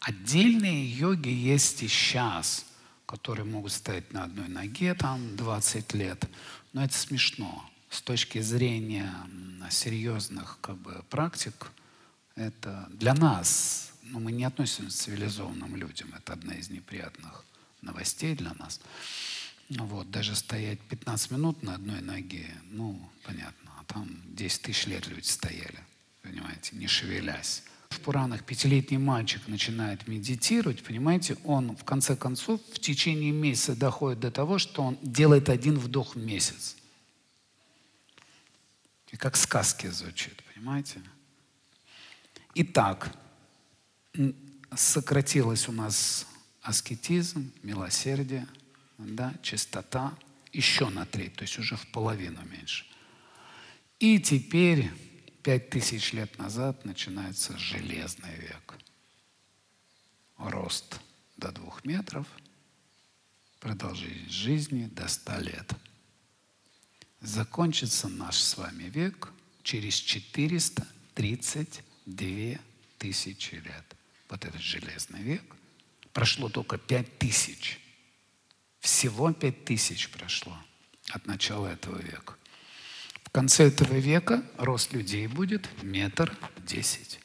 Отдельные йоги есть и сейчас, которые могут стоять на одной ноге там двадцать лет. Но это смешно. С точки зрения серьезных как бы, практик, это для нас, но мы не относимся к цивилизованным людям, это одна из неприятных новостей для нас. Вот, даже стоять пятнадцать минут на одной ноге, ну, понятно, а там десять тысяч лет люди стояли, понимаете, не шевелясь. В Пуранах пятилетний мальчик начинает медитировать, понимаете, он в конце концов в течение месяца доходит до того, что он делает один вдох в месяц. И как сказки звучит, понимаете? Итак, сократилось у нас аскетизм, милосердие, да, чистота еще на треть, то есть уже в половину меньше. И теперь, пять тысяч лет назад, начинается железный век. Рост до двух метров, продолжительность жизни до ста лет. Закончится наш с вами век через четыреста тридцать две тысячи лет. Вот этот железный век. Прошло только пять тысяч. Всего пять тысяч прошло от начала этого века. В конце этого века рост людей будет метр десять.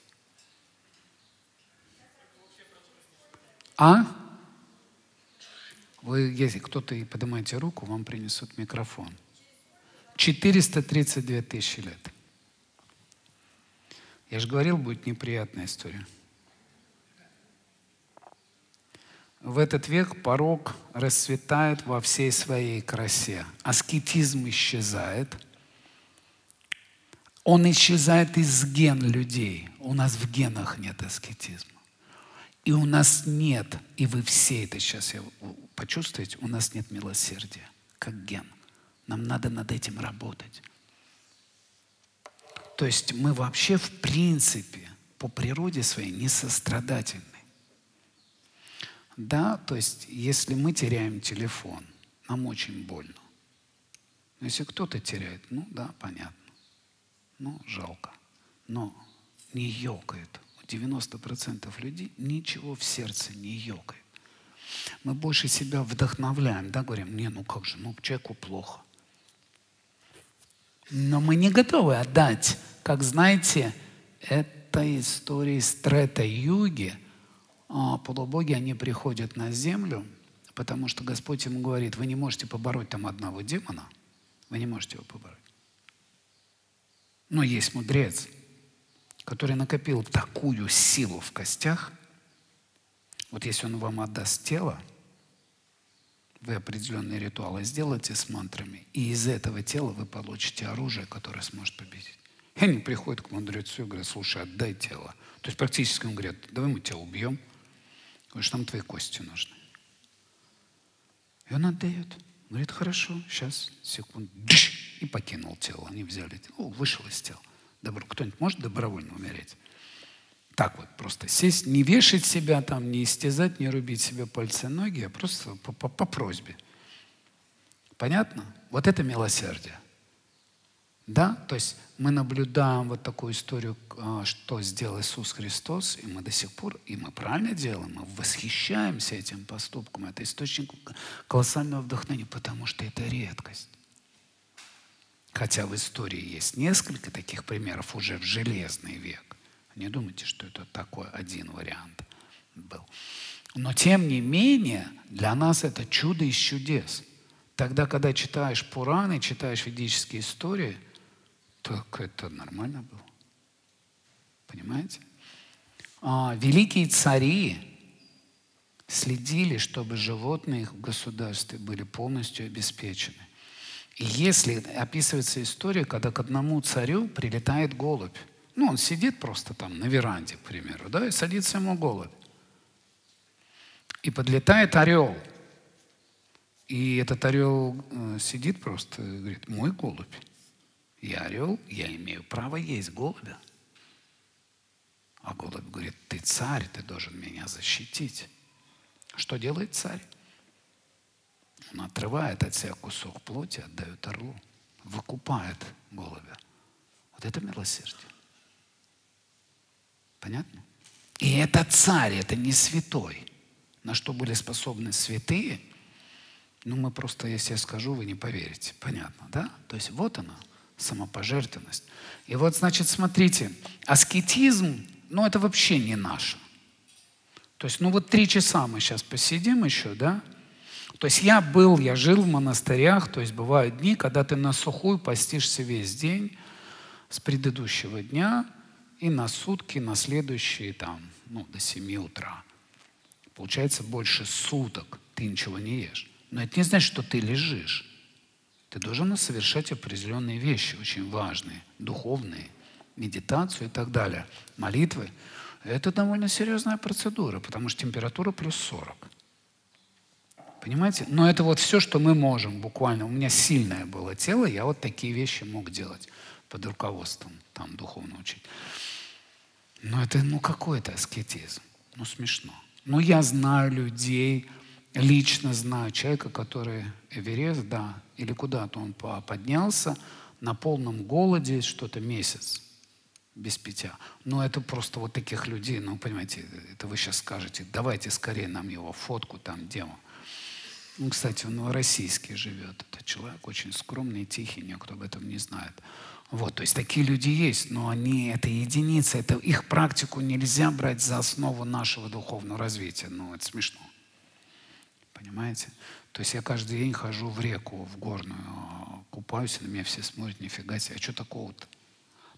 А? Вы, если кто-то и поднимаете руку, вам принесут микрофон. четыреста тридцать две тысячи лет. Я же говорил, будет неприятная история. В этот век порок расцветает во всей своей красе. Аскетизм исчезает. Он исчезает из ген людей. У нас в генах нет аскетизма. И у нас нет, и вы все это сейчас почувствуете, у нас нет милосердия, как ген. Нам надо над этим работать. То есть мы вообще, в принципе, по природе своей несострадательны. Да, то есть если мы теряем телефон, нам очень больно. Но если кто-то теряет, ну да, понятно. Ну, жалко. Но не ёкает. девяносто процентов людей ничего в сердце не ёкает. Мы больше себя вдохновляем, да, говорим, не, ну как же, ну человеку плохо. Но мы не готовы отдать. Как знаете, это история из Трета-юги. Полубоги, они приходят на землю, потому что Господь ему говорит, вы не можете побороть там одного демона, вы не можете его побороть. Но есть мудрец, который накопил такую силу в костях, вот если он вам отдаст тело, вы определенные ритуалы сделаете с мантрами, и из этого тела вы получите оружие, которое сможет победить. И они приходят к мудрецу и говорят, слушай, отдай тело. То есть практически он говорит, давай мы тело убьем, потому что нам твои кости нужны. И он отдает. Говорит, хорошо, сейчас, секунду. И покинул тело. Они взяли тело. О, вышел из тела. Добро. Кто-нибудь может добровольно умереть? Так вот, просто сесть, не вешать себя там, не истязать, не рубить себе пальцы и ноги, а просто по, по, по просьбе. Понятно? Вот это милосердие. Да? То есть мы наблюдаем вот такую историю, что сделал Иисус Христос, и мы до сих пор, и мы правильно делаем, мы восхищаемся этим поступком. Это источник колоссального вдохновения, потому что это редкость. Хотя в истории есть несколько таких примеров уже в железный век. Не думайте, что это такой один вариант был. Но тем не менее, для нас это чудо из чудес. Тогда, когда читаешь Пураны, читаешь ведические истории, так это нормально было. Понимаете? А, великие цари следили, чтобы животные в государстве были полностью обеспечены. И если описывается история, когда к одному царю прилетает голубь. Ну, он сидит просто там на веранде, к примеру, да, и садится ему голубь. И подлетает орел. И этот орел сидит просто и говорит, мой голубь. Я орел, я имею право есть голубя. А голубь говорит, ты царь, ты должен меня защитить. Что делает царь? Он отрывает от себя кусок плоти, отдает орлу, выкупает голубя. Вот это милосердие. Понятно? И это царь, это не святой. На что были способны святые, ну, мы просто, если я скажу, вы не поверите. Понятно, да? То есть вот она, самопожертвенность. И вот, значит, смотрите, аскетизм, ну, это вообще не наше. То есть, ну, вот три часа мы сейчас посидим еще, да? То есть я был, я жил в монастырях, то есть бывают дни, когда ты на сухую постишься весь день с предыдущего дня и на сутки, на следующие, там, ну, до семи утра. Получается, больше суток ты ничего не ешь. Но это не значит, что ты лежишь. Ты должен совершать определенные вещи, очень важные, духовные, медитацию и так далее, молитвы. Это довольно серьезная процедура, потому что температура плюс сорок. Понимаете? Но это вот все, что мы можем буквально. У меня сильное было тело, я вот такие вещи мог делать под руководством там духовного учителя. Но это ну какой-то аскетизм. Ну смешно. Но я знаю людей, лично знаю человека, который Эверест, да, или куда-то он поднялся на полном голоде что-то месяц без питья. Но это просто вот таких людей, ну понимаете, это вы сейчас скажете, давайте скорее нам его фотку там, где он. Ну, кстати, он российский живет, этот человек очень скромный и тихий, никто об этом не знает. Вот, то есть такие люди есть, но они это единицы, это их практику нельзя брать за основу нашего духовного развития. Ну, это смешно. Понимаете? То есть я каждый день хожу в реку, в горную, купаюсь, на меня все смотрят, нифига себе, а что такого-то?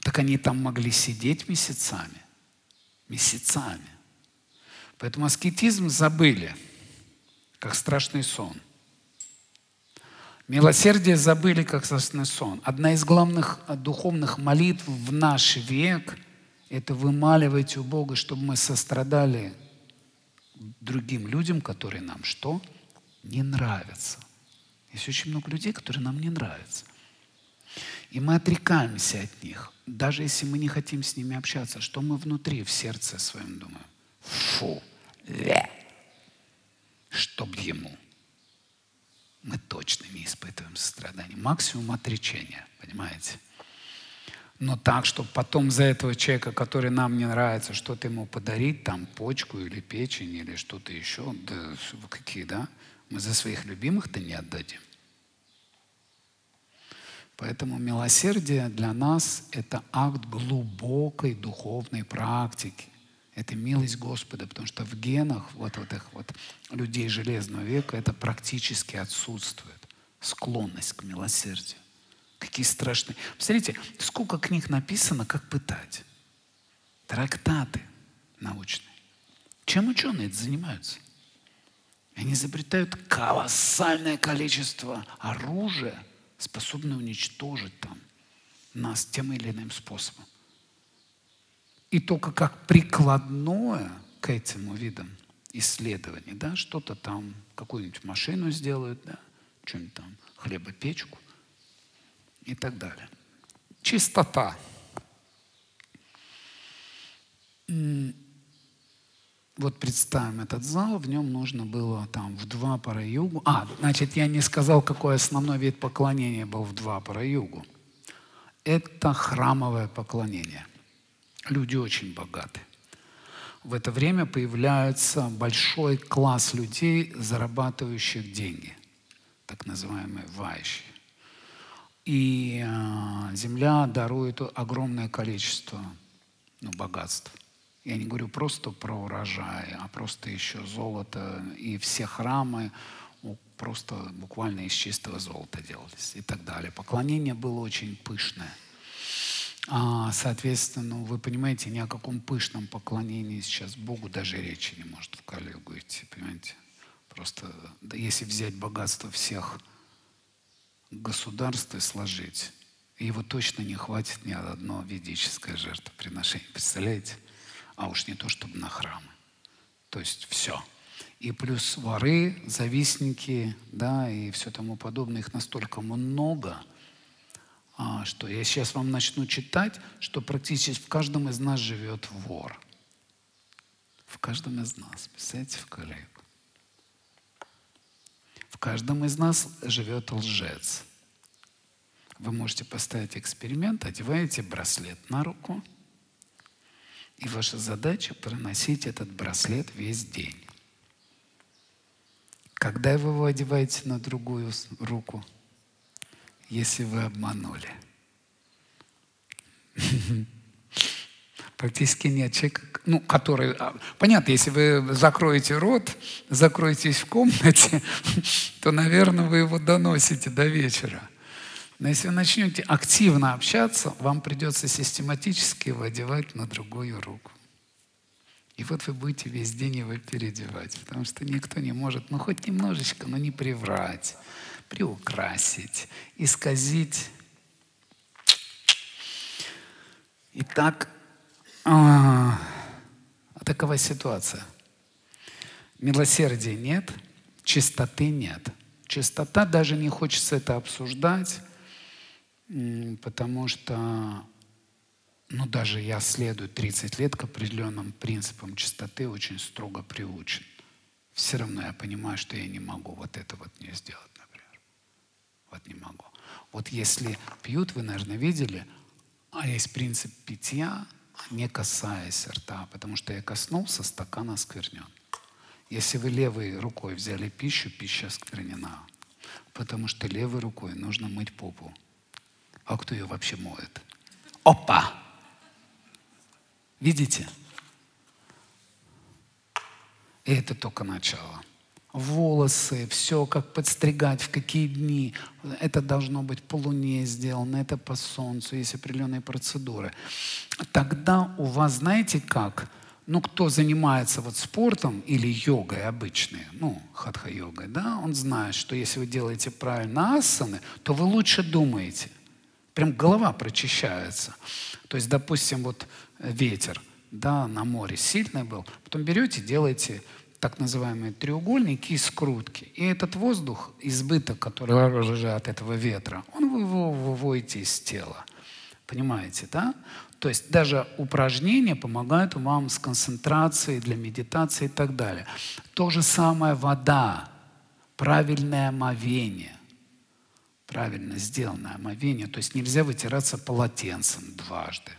Так они там могли сидеть месяцами. Месяцами. Поэтому аскетизм забыли, как страшный сон. Милосердие забыли, как страшный сон. Одна из главных духовных молитв в наш век – это вымаливайте у Бога, чтобы мы сострадали другим людям, которые нам что? Не нравятся. Есть очень много людей, которые нам не нравятся. И мы отрекаемся от них, даже если мы не хотим с ними общаться. Что мы внутри, в сердце своем думаем? Фу, ле, чтоб ему. Мы точно не испытываем сострадания. Максимум отречения, понимаете? Но так, чтобы потом за этого человека, который нам не нравится, что-то ему подарить, там почку или печень, или что-то еще, да, какие, да? Мы за своих любимых-то не отдадим. Поэтому милосердие для нас – это акт глубокой духовной практики. Это милость Господа, потому что в генах вот этих вот людей Железного века это практически отсутствует. Склонность к милосердию. Какие страшные. Посмотрите, сколько книг написано, как пытать. Трактаты научные. Чем ученые это занимаются? Они изобретают колоссальное количество оружия, способное уничтожить там нас тем или иным способом. И только как прикладное к этим видам исследований, да, что-то там, какую-нибудь машину сделают, да, что-нибудь там, хлебопечку и так далее. Чистота. Вот представим этот зал, в нем нужно было там в Двапара-югу. А, значит, я не сказал, какой основной вид поклонения был в Двапара-югу. Это храмовое поклонение. Люди очень богаты. В это время появляется большой класс людей, зарабатывающих деньги, так называемые вайши. И земля дарует огромное количество, ну, богатств. Я не говорю просто про урожай, а просто еще золото. И все храмы просто буквально из чистого золота делались и так далее. Поклонение было очень пышное. Соответственно, вы понимаете, ни о каком пышном поклонении сейчас Богу даже речи не может в Кали-югу идти, понимаете? Просто да, если взять богатство всех государств и сложить, его точно не хватит ни одно ведическое жертвоприношение, представляете? А уж не то, чтобы на храмы. То есть все. И плюс воры, завистники, да, и все тому подобное, их настолько много, А, что я сейчас вам начну читать, что практически в каждом из нас живет вор. В каждом из нас, представляете, в Кали-югу. В каждом из нас живет лжец. Вы можете поставить эксперимент, одеваете браслет на руку, и ваша задача проносить этот браслет весь день. Когда вы его одеваете на другую руку? Если вы обманули. Практически нет человека, ну, который... Понятно, если вы закроете рот, закроетесь в комнате, то, наверное, вы его доносите до вечера. Но если вы начнете активно общаться, вам придется систематически его одевать на другую руку. И вот вы будете весь день его переодевать, потому что никто не может, ну, хоть немножечко, но не приврать, приукрасить, исказить. Итак, такова ситуация. Милосердия нет, чистоты нет. Чистота, даже не хочется это обсуждать, потому что, ну, даже я следую тридцать лет к определенным принципам чистоты, очень строго приучен. Все равно я понимаю, что я не могу вот это вот не сделать, например. Вот не могу. Вот если пьют, вы, наверное, видели, а есть принцип питья, не касаясь рта, потому что я коснулся, стакан осквернен. Если вы левой рукой взяли пищу, пища осквернена, потому что левой рукой нужно мыть попу. А кто ее вообще моет? Опа! Видите? И это только начало. Волосы, все, как подстригать, в какие дни. Это должно быть по луне сделано, это по солнцу, есть определенные процедуры. Тогда у вас, знаете как, ну, кто занимается вот спортом или йогой обычной, ну, хатха-йогой, да, он знает, что если вы делаете правильно асаны, то вы лучше думаете. Прям голова прочищается. То есть, допустим, вот ветер, да, на море сильный был, потом берете, делаете так называемые треугольники и скрутки. И этот воздух, избыток, который от этого ветра, он вы его выводите из тела. Понимаете, да? То есть даже упражнения помогают вам с концентрацией для медитации и так далее. То же самое вода, правильное омовение. Правильно сделанное омовение. То есть нельзя вытираться полотенцем дважды.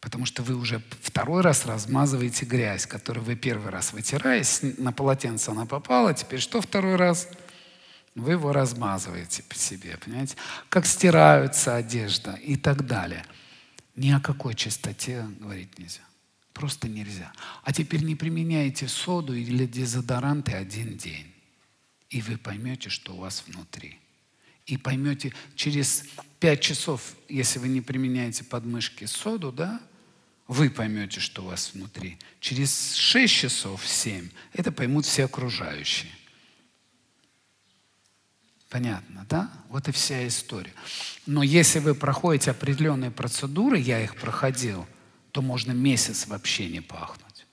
Потому что вы уже второй раз размазываете грязь, которую вы первый раз вытираете, на полотенце она попала, теперь что второй раз? Вы его размазываете по себе, понимаете? Как стирается одежда и так далее. Ни о какой чистоте говорить нельзя. Просто нельзя. А теперь не применяйте соду или дезодоранты один день. И вы поймете, что у вас внутри. И поймете, через пять часов, если вы не применяете подмышки соду, да, вы поймете, что у вас внутри. Через шесть часов, семь, это поймут все окружающие. Понятно, да? Вот и вся история. Но если вы проходите определенные процедуры, я их проходил, то можно месяц вообще не пахнуть.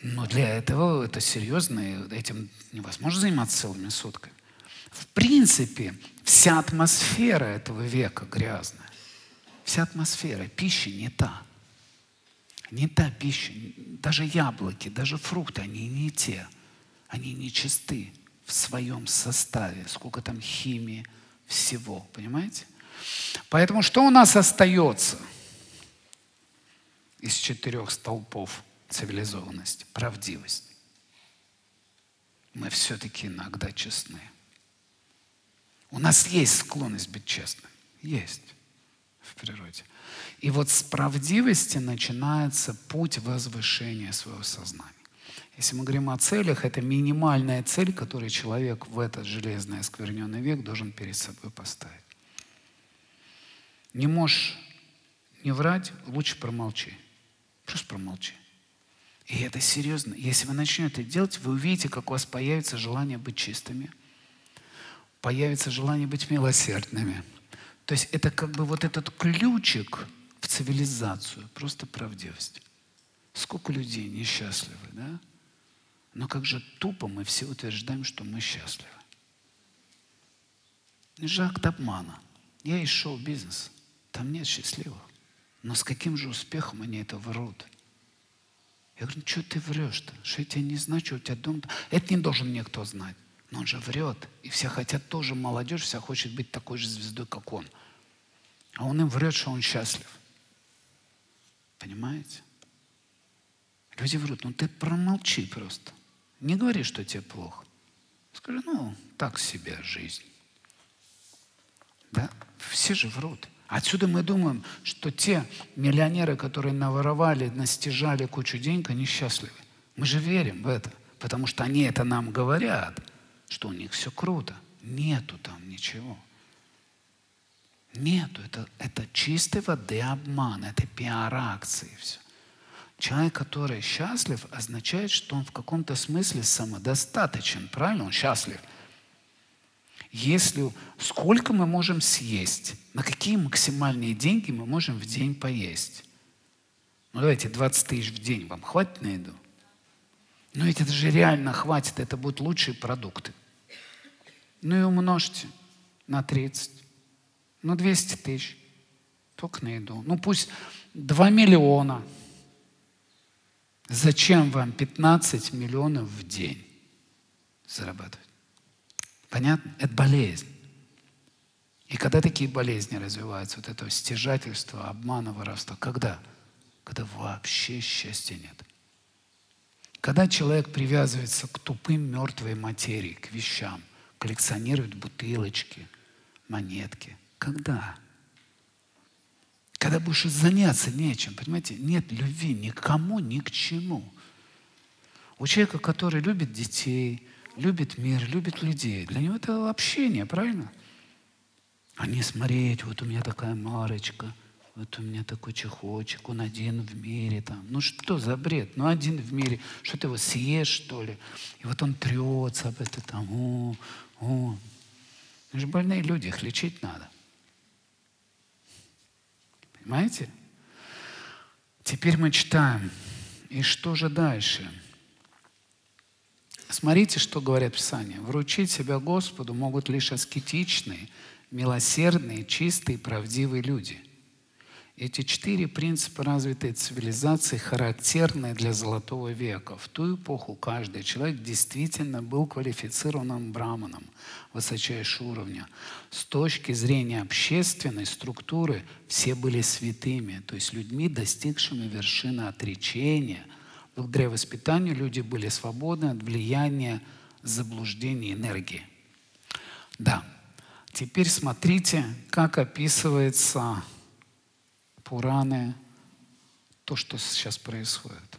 Но для этого это серьезно, и этим невозможно заниматься целыми сутками. В принципе, вся атмосфера этого века грязная. Вся атмосфера. Пища не та. Не та пища. Даже яблоки, даже фрукты, они не те. Они не чисты в своем составе. Сколько там химии, всего. Понимаете? Поэтому что у нас остается из четырех столпов цивилизованности? Правдивость. Мы все-таки иногда честны. У нас есть склонность быть честным. Есть в природе. И вот с правдивости начинается путь возвышения своего сознания. Если мы говорим о целях, это минимальная цель, которую человек в этот железный оскверненный век должен перед собой поставить. Не можешь не врать, лучше промолчи. Просто промолчи. И это серьезно. Если вы начнете это делать, вы увидите, как у вас появится желание быть чистыми. Появится желание быть милосердными. То есть это как бы вот этот ключик в цивилизацию, просто правдивость. Сколько людей несчастливы, да? Но как же тупо мы все утверждаем, что мы счастливы. Это же акт обмана. Я из шоу-бизнеса, там нет счастливых. Но с каким же успехом они это врут? Я говорю, ну что ты врешь-то? Что я тебя не знаю, что у тебя дом? Это не должен никто знать. Но он же врет. И все хотят тоже, молодежь, вся хочет быть такой же звездой, как он. А он им врет, что он счастлив. Понимаете? Люди врут. Ну ты промолчи просто. Не говори, что тебе плохо. Скажи, ну, так себе жизнь. Да? Все же врут. Отсюда мы думаем, что те миллионеры, которые наворовали, настяжали кучу денег, они счастливы. Мы же верим в это. Потому что они это нам говорят, что у них все круто. Нету там ничего. Нету. Это, это чистой воды обман. Это пиар-акции. Все. Человек, который счастлив, означает, что он в каком-то смысле самодостаточен. Правильно? Он счастлив. Если сколько мы можем съесть, на какие максимальные деньги мы можем в день поесть. Ну давайте двадцать тысяч в день вам хватит на еду? Ну ведь это же реально хватит, это будут лучшие продукты. Ну и умножьте на тридцать, ну двести тысяч только на еду. Ну пусть два миллиона. Зачем вам пятнадцать миллионов в день зарабатывать? Понятно? Это болезнь. И когда такие болезни развиваются, вот это стяжательство, обмана, воровство, когда? Когда вообще счастья нет. Когда человек привязывается к тупым мертвой материи, к вещам, коллекционирует бутылочки, монетки. Когда? Когда будешь заняться нечем, понимаете? Нет любви никому, ни к чему. У человека, который любит детей, любит мир, любит людей, для него это общение, правильно? А не смотреть, вот у меня такая марочка, вот у меня такой чехольчик, он один в мире там. Ну что за бред? Ну один в мире. Что ты его съешь, что ли? И вот он трется об этом там. О, о. Это же больные люди, их лечить надо. Понимаете? Теперь мы читаем. И что же дальше? Смотрите, что говорят Писания. Вручить себя Господу могут лишь аскетичные, милосердные, чистые, правдивые люди. Эти четыре принципа развитой цивилизации характерны для Золотого века. В ту эпоху каждый человек действительно был квалифицированным браманом высочайшего уровня. С точки зрения общественной структуры все были святыми, то есть людьми, достигшими вершины отречения. Благодаря воспитанию люди были свободны от влияния заблуждений энергии. Да. Теперь смотрите, как описывается Пураны, то, что сейчас происходит.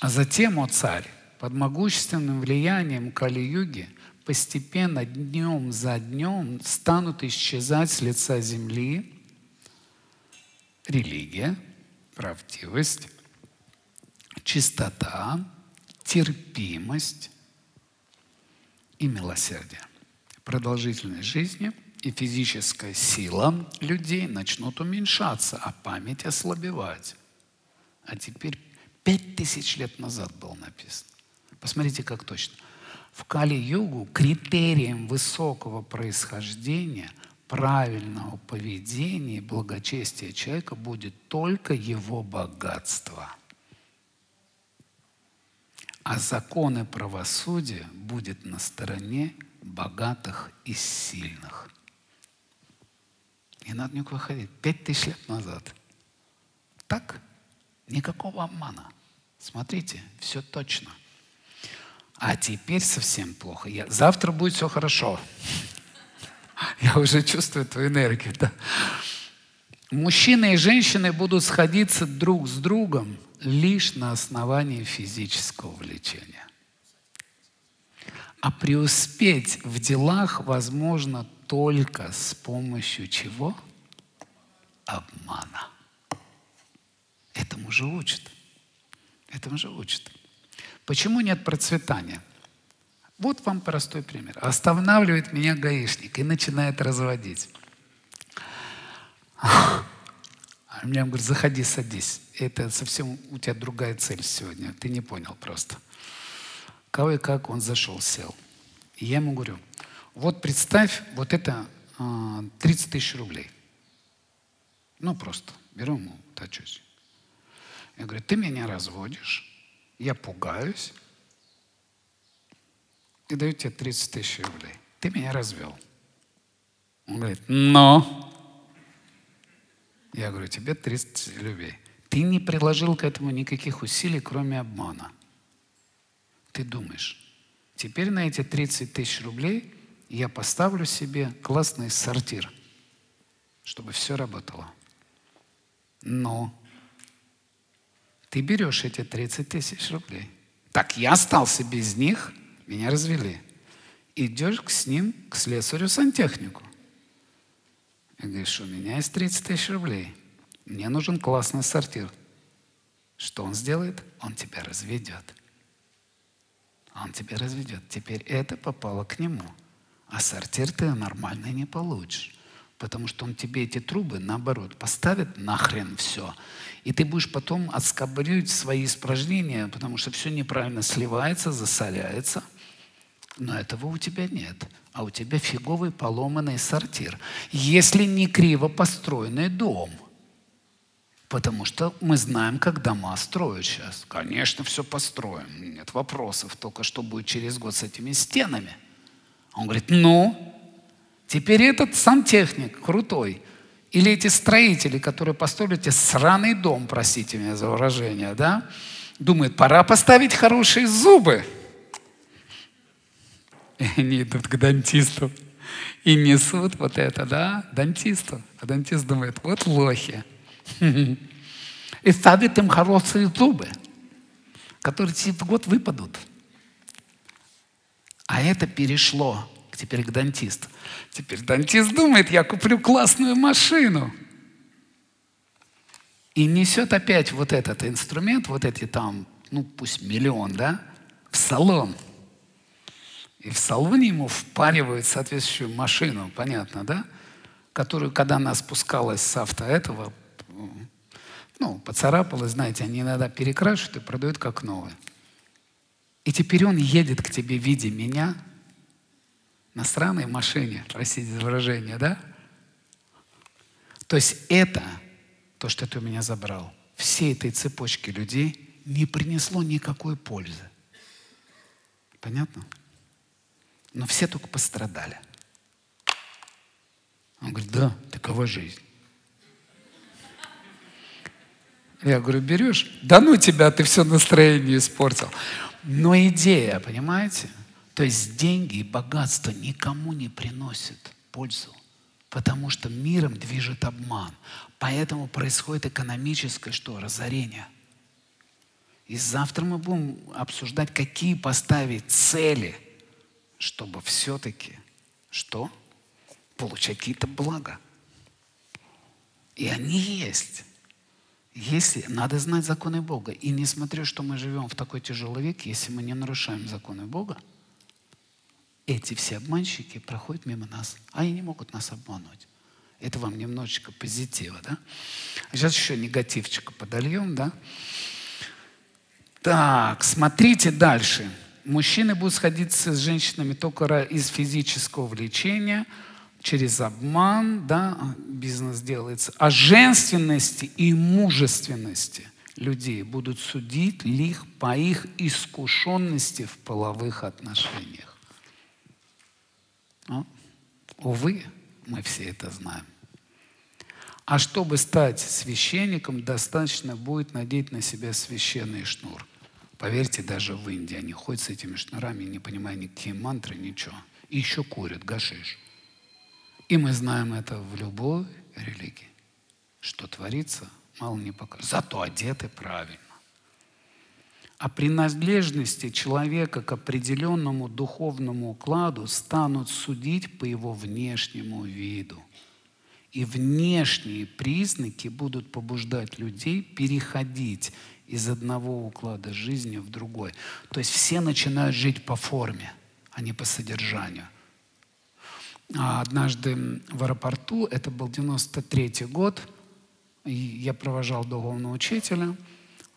А затем, о царь, под могущественным влиянием Кали-юги постепенно, днем за днем, станут исчезать с лица земли религия, правдивость, чистота, терпимость и милосердие. Продолжительность жизни и физическая сила людей начнут уменьшаться, а память ослабевать. А теперь пять тысяч лет назад было написано. Посмотрите, как точно. В Кали-югу критерием высокого происхождения, правильного поведения и благочестия человека будет только его богатство. А законы правосудия будут на стороне богатых и сильных. И надо не выходить. Пять тысяч лет назад. Так? Никакого обмана. Смотрите, все точно. А теперь совсем плохо. Я... Завтра будет все хорошо. Я уже чувствую твою энергию. Да? Мужчины и женщины будут сходиться друг с другом лишь на основании физического влечения. А преуспеть в делах возможно только с помощью чего? Обмана. Этому же учат. Этому же учат. Почему нет процветания? Вот вам простой пример. Останавливает меня гаишник и начинает разводить. А мне он говорит, заходи, садись. Это совсем у тебя другая цель сегодня. Ты не понял просто. Кого и как он зашел, сел. И я ему говорю, вот представь, вот это э, тридцать тысяч рублей. Ну, просто беру ему, тачусь. Я говорю, ты меня разводишь, я пугаюсь и даю тебе тридцать тысяч рублей. Ты меня развел. Он говорит, но... Я говорю, тебе тридцать рублей. Ты не приложил к этому никаких усилий, кроме обмана. Ты думаешь, теперь на эти тридцать тысяч рублей я поставлю себе классный сортир, чтобы все работало. Но ты берешь эти тридцать тысяч рублей. Так, я остался без них, меня развели. Идешь с ним к слесарю-сантехнику. И говоришь, у меня есть тридцать тысяч рублей. Мне нужен классный сортир. Что он сделает? Он тебя разведет. Он тебя разведет. Теперь это попало к нему. А сортир ты нормально не получишь. потому что он тебе эти трубы, наоборот, поставит нахрен все. И ты будешь потом отскабривать свои испражнения, потому что все неправильно сливается, засоряется. Но этого у тебя нет. А у тебя фиговый поломанный сортир. Если не криво построенный дом. Потому что мы знаем, как дома строят сейчас. Конечно, все построим. Нет вопросов. Только что будет через год с этими стенами? Он говорит, ну, теперь этот сам техник крутой. Или эти строители, которые построили тебе сраный дом, простите меня за выражение, да? Думают, пора поставить хорошие зубы. И они идут к дантисту и несут вот это, да, дантисту. А дантист думает, вот лохи. И ставит им хорошие зубы, которые через год выпадут. А это перешло теперь к дантисту. Теперь дантист думает, я куплю классную машину. И несет опять вот этот инструмент, вот эти там, ну пусть миллион, да, в салон. И в салоне ему впаривают соответствующую машину, понятно, да? Которую, когда она спускалась с авто этого, ну, поцарапалась, знаете, они иногда перекрашивают и продают как новое. И теперь он едет к тебе в виде меня на сраной машине, простите за выражение, да? То есть это, то, что ты у меня забрал, всей этой цепочке людей не принесло никакой пользы. Понятно? Но все только пострадали. Он говорит, да, такова жизнь. Я говорю, берешь? Да ну тебя, ты все настроение испортил. Но идея, понимаете? То есть деньги и богатство никому не приносят пользу, потому что миром движет обман. Поэтому происходит экономическое что? Разорение. И завтра мы будем обсуждать, какие поставить цели, чтобы все-таки что? Получать какие-то блага. И они есть. Если надо знать законы Бога. И несмотря, что мы живем в такой тяжелый век, если мы не нарушаем законы Бога, эти все обманщики проходят мимо нас. А они не могут нас обмануть. Это вам немножечко позитива, да? Сейчас еще негативчика подольем, да? Так, смотрите дальше. Мужчины будут сходиться с женщинами только из физического влечения, через обман, да, бизнес делается. О женственности и мужественности людей будут судить лишь по их искушенности в половых отношениях. Но, увы, мы все это знаем. А чтобы стать священником, достаточно будет надеть на себя священный шнур. Поверьте, даже в Индии они ходят с этими шнурами, не понимая никакие мантры, ничего. И еще курят гашиш. И мы знаем это в любой религии. Что творится, мало не покажется. Зато одеты правильно. О принадлежности человека к определенному духовному укладу станут судить по его внешнему виду. И внешние признаки будут побуждать людей переходить из одного уклада жизни в другой. То есть все начинают жить по форме, а не по содержанию. Однажды в аэропорту, это был девяносто третий год, я провожал духовного учителя,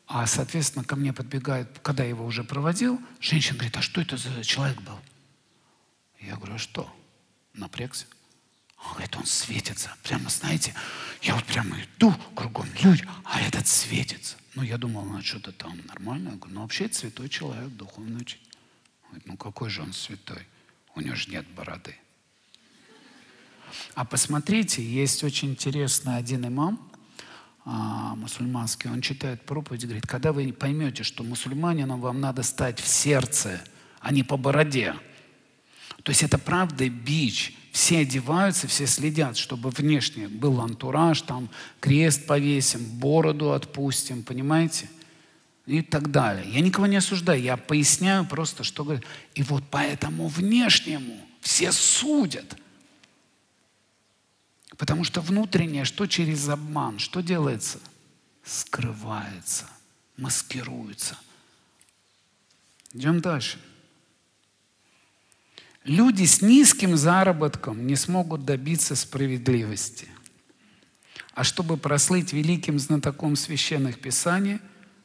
а, соответственно, ко мне подбегает, когда я его уже проводил, женщина говорит, а что это за человек был? Я говорю, а что? Напрягся. Он говорит, он светится. Прямо, знаете, я вот прямо иду, кругом люди, а этот светится. Ну, я думал, ну, что-то там нормально. Я говорю, ну, вообще, это святой человек, духовный учитель. Он говорит, ну, какой же он святой? У него же нет бороды. А посмотрите, есть очень интересный один имам а, мусульманский, он читает проповедь, говорит, когда вы поймете, что мусульманином вам надо стать в сердце, а не по бороде. То есть это правда бич. Все одеваются, все следят, чтобы внешне был антураж, там крест повесим, бороду отпустим, понимаете? И так далее. Я никого не осуждаю, я поясняю просто, что говорит. И вот поэтому внешнему все судят. Потому что внутреннее, что через обман, что делается? Скрывается, маскируется. Идем дальше. Люди с низким заработком не смогут добиться справедливости. А чтобы прослыть великим знатоком священных писаний,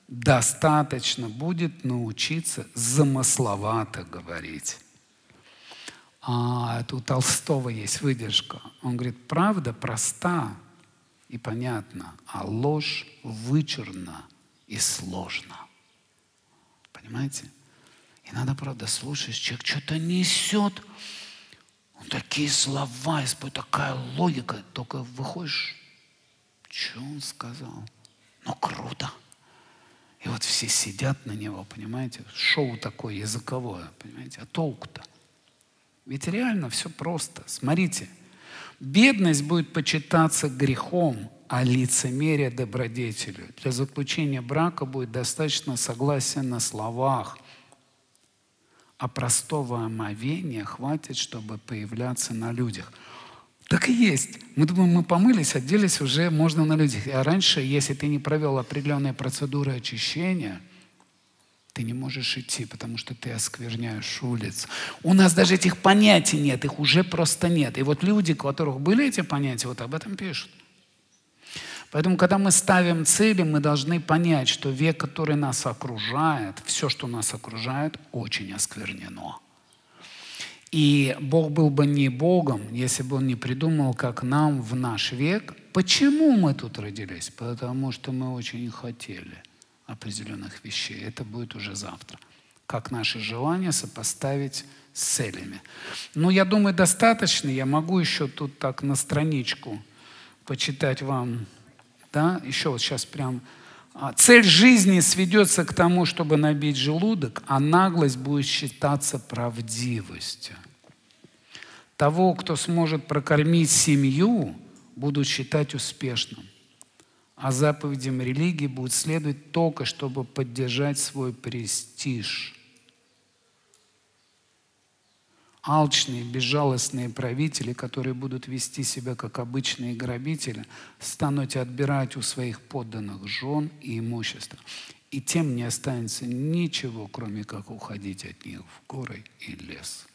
достаточно будет научиться замысловато говорить. А, это у Толстого есть выдержка. Он говорит, правда проста и понятна, а ложь вычурна и сложна. Понимаете? И надо, правда, слушаешь, человек что-то несет. Он такие слова использует, такая логика. Только выходишь, что он сказал? Ну, круто. И вот все сидят на него, понимаете? Шоу такое языковое, понимаете? А толку-то? Ведь реально все просто. Смотрите. Бедность будет почитаться грехом, а лицемерие – добродетелю. Для заключения брака будет достаточно согласия на словах. А простого омовения хватит, чтобы появляться на людях. Так и есть. Мы думаем, мы помылись, оделись, уже можно на людях. А раньше, если ты не провел определенные процедуры очищения, ты не можешь идти, потому что ты оскверняешь улицу. У нас даже этих понятий нет, их уже просто нет. И вот люди, у которых были эти понятия, вот об этом пишут. Поэтому, когда мы ставим цели, мы должны понять, что век, который нас окружает, все, что нас окружает, очень осквернено. И Бог был бы не Богом, если бы Он не придумал, как нам в наш век. Почему мы тут родились? Потому что мы очень хотели определенных вещей. Это будет уже завтра. Как наши желания сопоставить с целями. Ну, я думаю, достаточно. Я могу еще тут так на страничку почитать вам. Да? Еще вот сейчас прям. Цель жизни сведется к тому, чтобы набить желудок, а наглость будет считаться правдивостью. Того, кто сможет прокормить семью, будут считать успешным. А заповедям религии будут следовать только, чтобы поддержать свой престиж. Алчные, безжалостные правители, которые будут вести себя как обычные грабители, станут отбирать у своих подданных жен и имущество. И тем не останется ничего, кроме как уходить от них в горы и лес.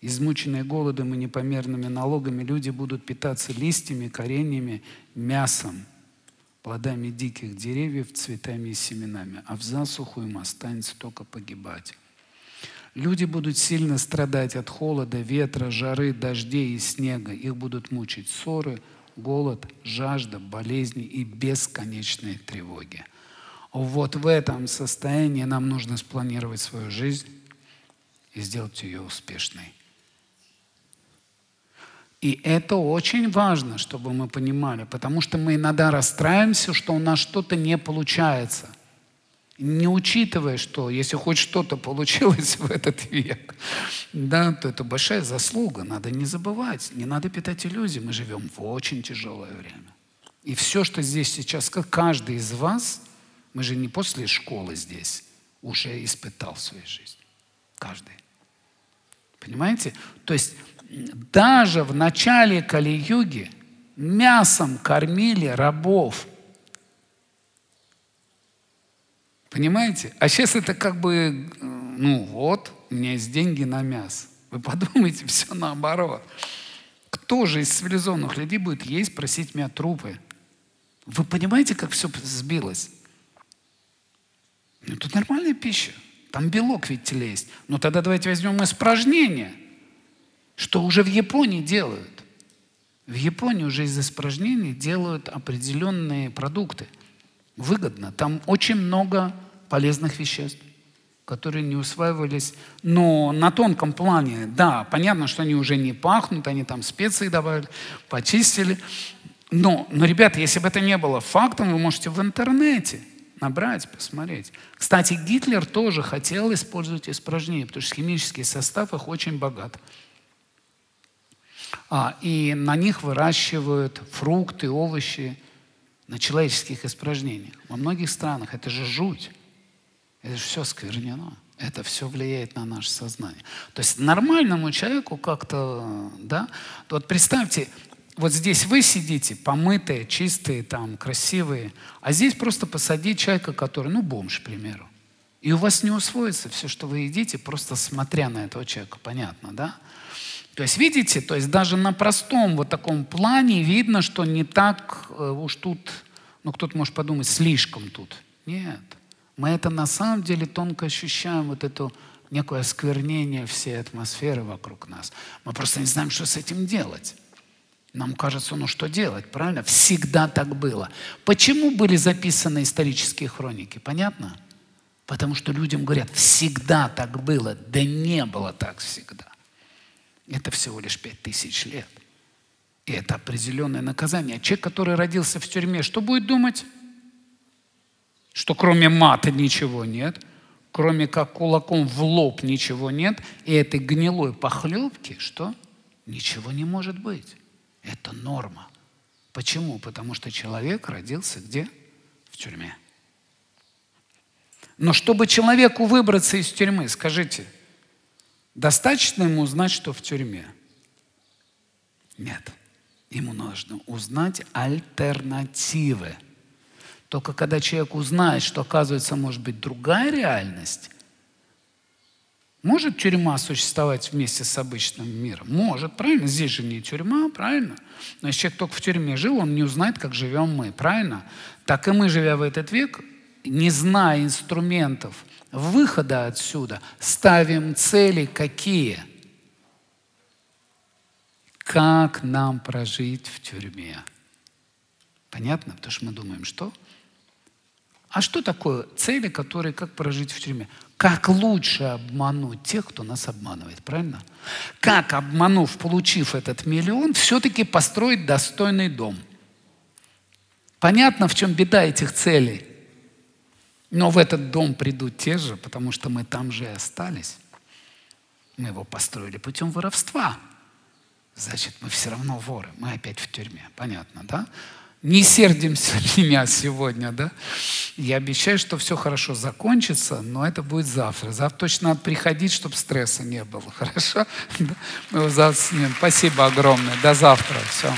Измученные голодом и непомерными налогами, люди будут питаться листьями, кореньями, мясом, плодами диких деревьев, цветами и семенами. А в засуху им останется только погибать. Люди будут сильно страдать от холода, ветра, жары, дождей и снега. Их будут мучить ссоры, голод, жажда, болезни и бесконечные тревоги. Вот в этом состоянии нам нужно спланировать свою жизнь и сделать ее успешной. И это очень важно, чтобы мы понимали, потому что мы иногда расстраиваемся, что у нас что-то не получается. Не учитывая, что если хоть что-то получилось в этот век, да, то это большая заслуга. Надо не забывать, не надо питать иллюзии. Мы живем в очень тяжелое время. И все, что здесь сейчас, как каждый из вас, мы же не после школы здесь, уже испытал в своей жизни. Каждый. Понимаете? То есть даже в начале Кали-юги мясом кормили рабов. Понимаете? А сейчас это как бы, ну вот, у меня есть деньги на мясо. Вы подумайте, все наоборот. Кто же из цивилизованных людей будет есть, просить меня трупы? Вы понимаете, как все сбилось? Ну, тут нормальная пища. Там белок ведь в теле есть. Но тогда давайте возьмем испражнения, что уже в Японии делают. В Японии уже из испражнений делают определенные продукты. Выгодно. Там очень много полезных веществ, которые не усваивались. Но на тонком плане, да, понятно, что они уже не пахнут, они там специи добавили, почистили. Но, но ребята, если бы это не было фактом, вы можете в интернете набрать, посмотреть. Кстати, Гитлер тоже хотел использовать испражнения, потому что химический состав их очень богат. А, и на них выращивают фрукты, овощи, на человеческих испражнениях. Во многих странах это же жуть. Это же все сквернено. Это все влияет на наше сознание. То есть нормальному человеку как-то, да? Вот представьте, вот здесь вы сидите, помытые, чистые, там, красивые, а здесь просто посадить человека, который, ну, бомж, к примеру. И у вас не усвоится все, что вы едите, просто смотря на этого человека. Понятно, да? То есть, видите, то есть даже на простом вот таком плане видно, что не так уж тут, ну кто-то может подумать, слишком тут. Нет. Мы это на самом деле тонко ощущаем, вот это некое осквернение всей атмосферы вокруг нас. Мы просто не знаем, что с этим делать. Нам кажется, ну что делать, правильно? Всегда так было. Почему были записаны исторические хроники? Понятно? Потому что людям говорят, всегда так было. Да не было так всегда. Это всего лишь пять тысяч лет. И это определенное наказание. А человек, который родился в тюрьме, что будет думать? Что кроме мата ничего нет, кроме как кулаком в лоб ничего нет, и этой гнилой похлебки, что? Ничего не может быть. Это норма. Почему? Потому что человек родился где? В тюрьме. Но чтобы человеку выбраться из тюрьмы, скажите, достаточно ему узнать, что в тюрьме? Нет. Ему нужно узнать альтернативы. Только когда человек узнает, что, оказывается, может быть другая реальность, может тюрьма существовать вместе с обычным миром? Может, правильно? Здесь же не тюрьма, правильно? Но если человек только в тюрьме жил, он не узнает, как живем мы, правильно? Так и мы, живя в этот век, не зная инструментов выхода отсюда, ставим цели какие? Как нам прожить в тюрьме? Понятно? Потому что мы думаем, что? А что такое цели, которые как прожить в тюрьме? Как лучше обмануть тех, кто нас обманывает, правильно? Как, обманув, получив этот миллион, все-таки построить достойный дом? Понятно, в чем беда этих целей? Но в этот дом придут те же, потому что мы там же и остались. Мы его построили путем воровства. Значит, мы все равно воры. Мы опять в тюрьме. Понятно, да? Не сердимся на меня сегодня, да? Я обещаю, что все хорошо закончится, но это будет завтра. Завтра точно надо приходить, чтобы стресса не было. Хорошо? Спасибо огромное. До завтра. Все.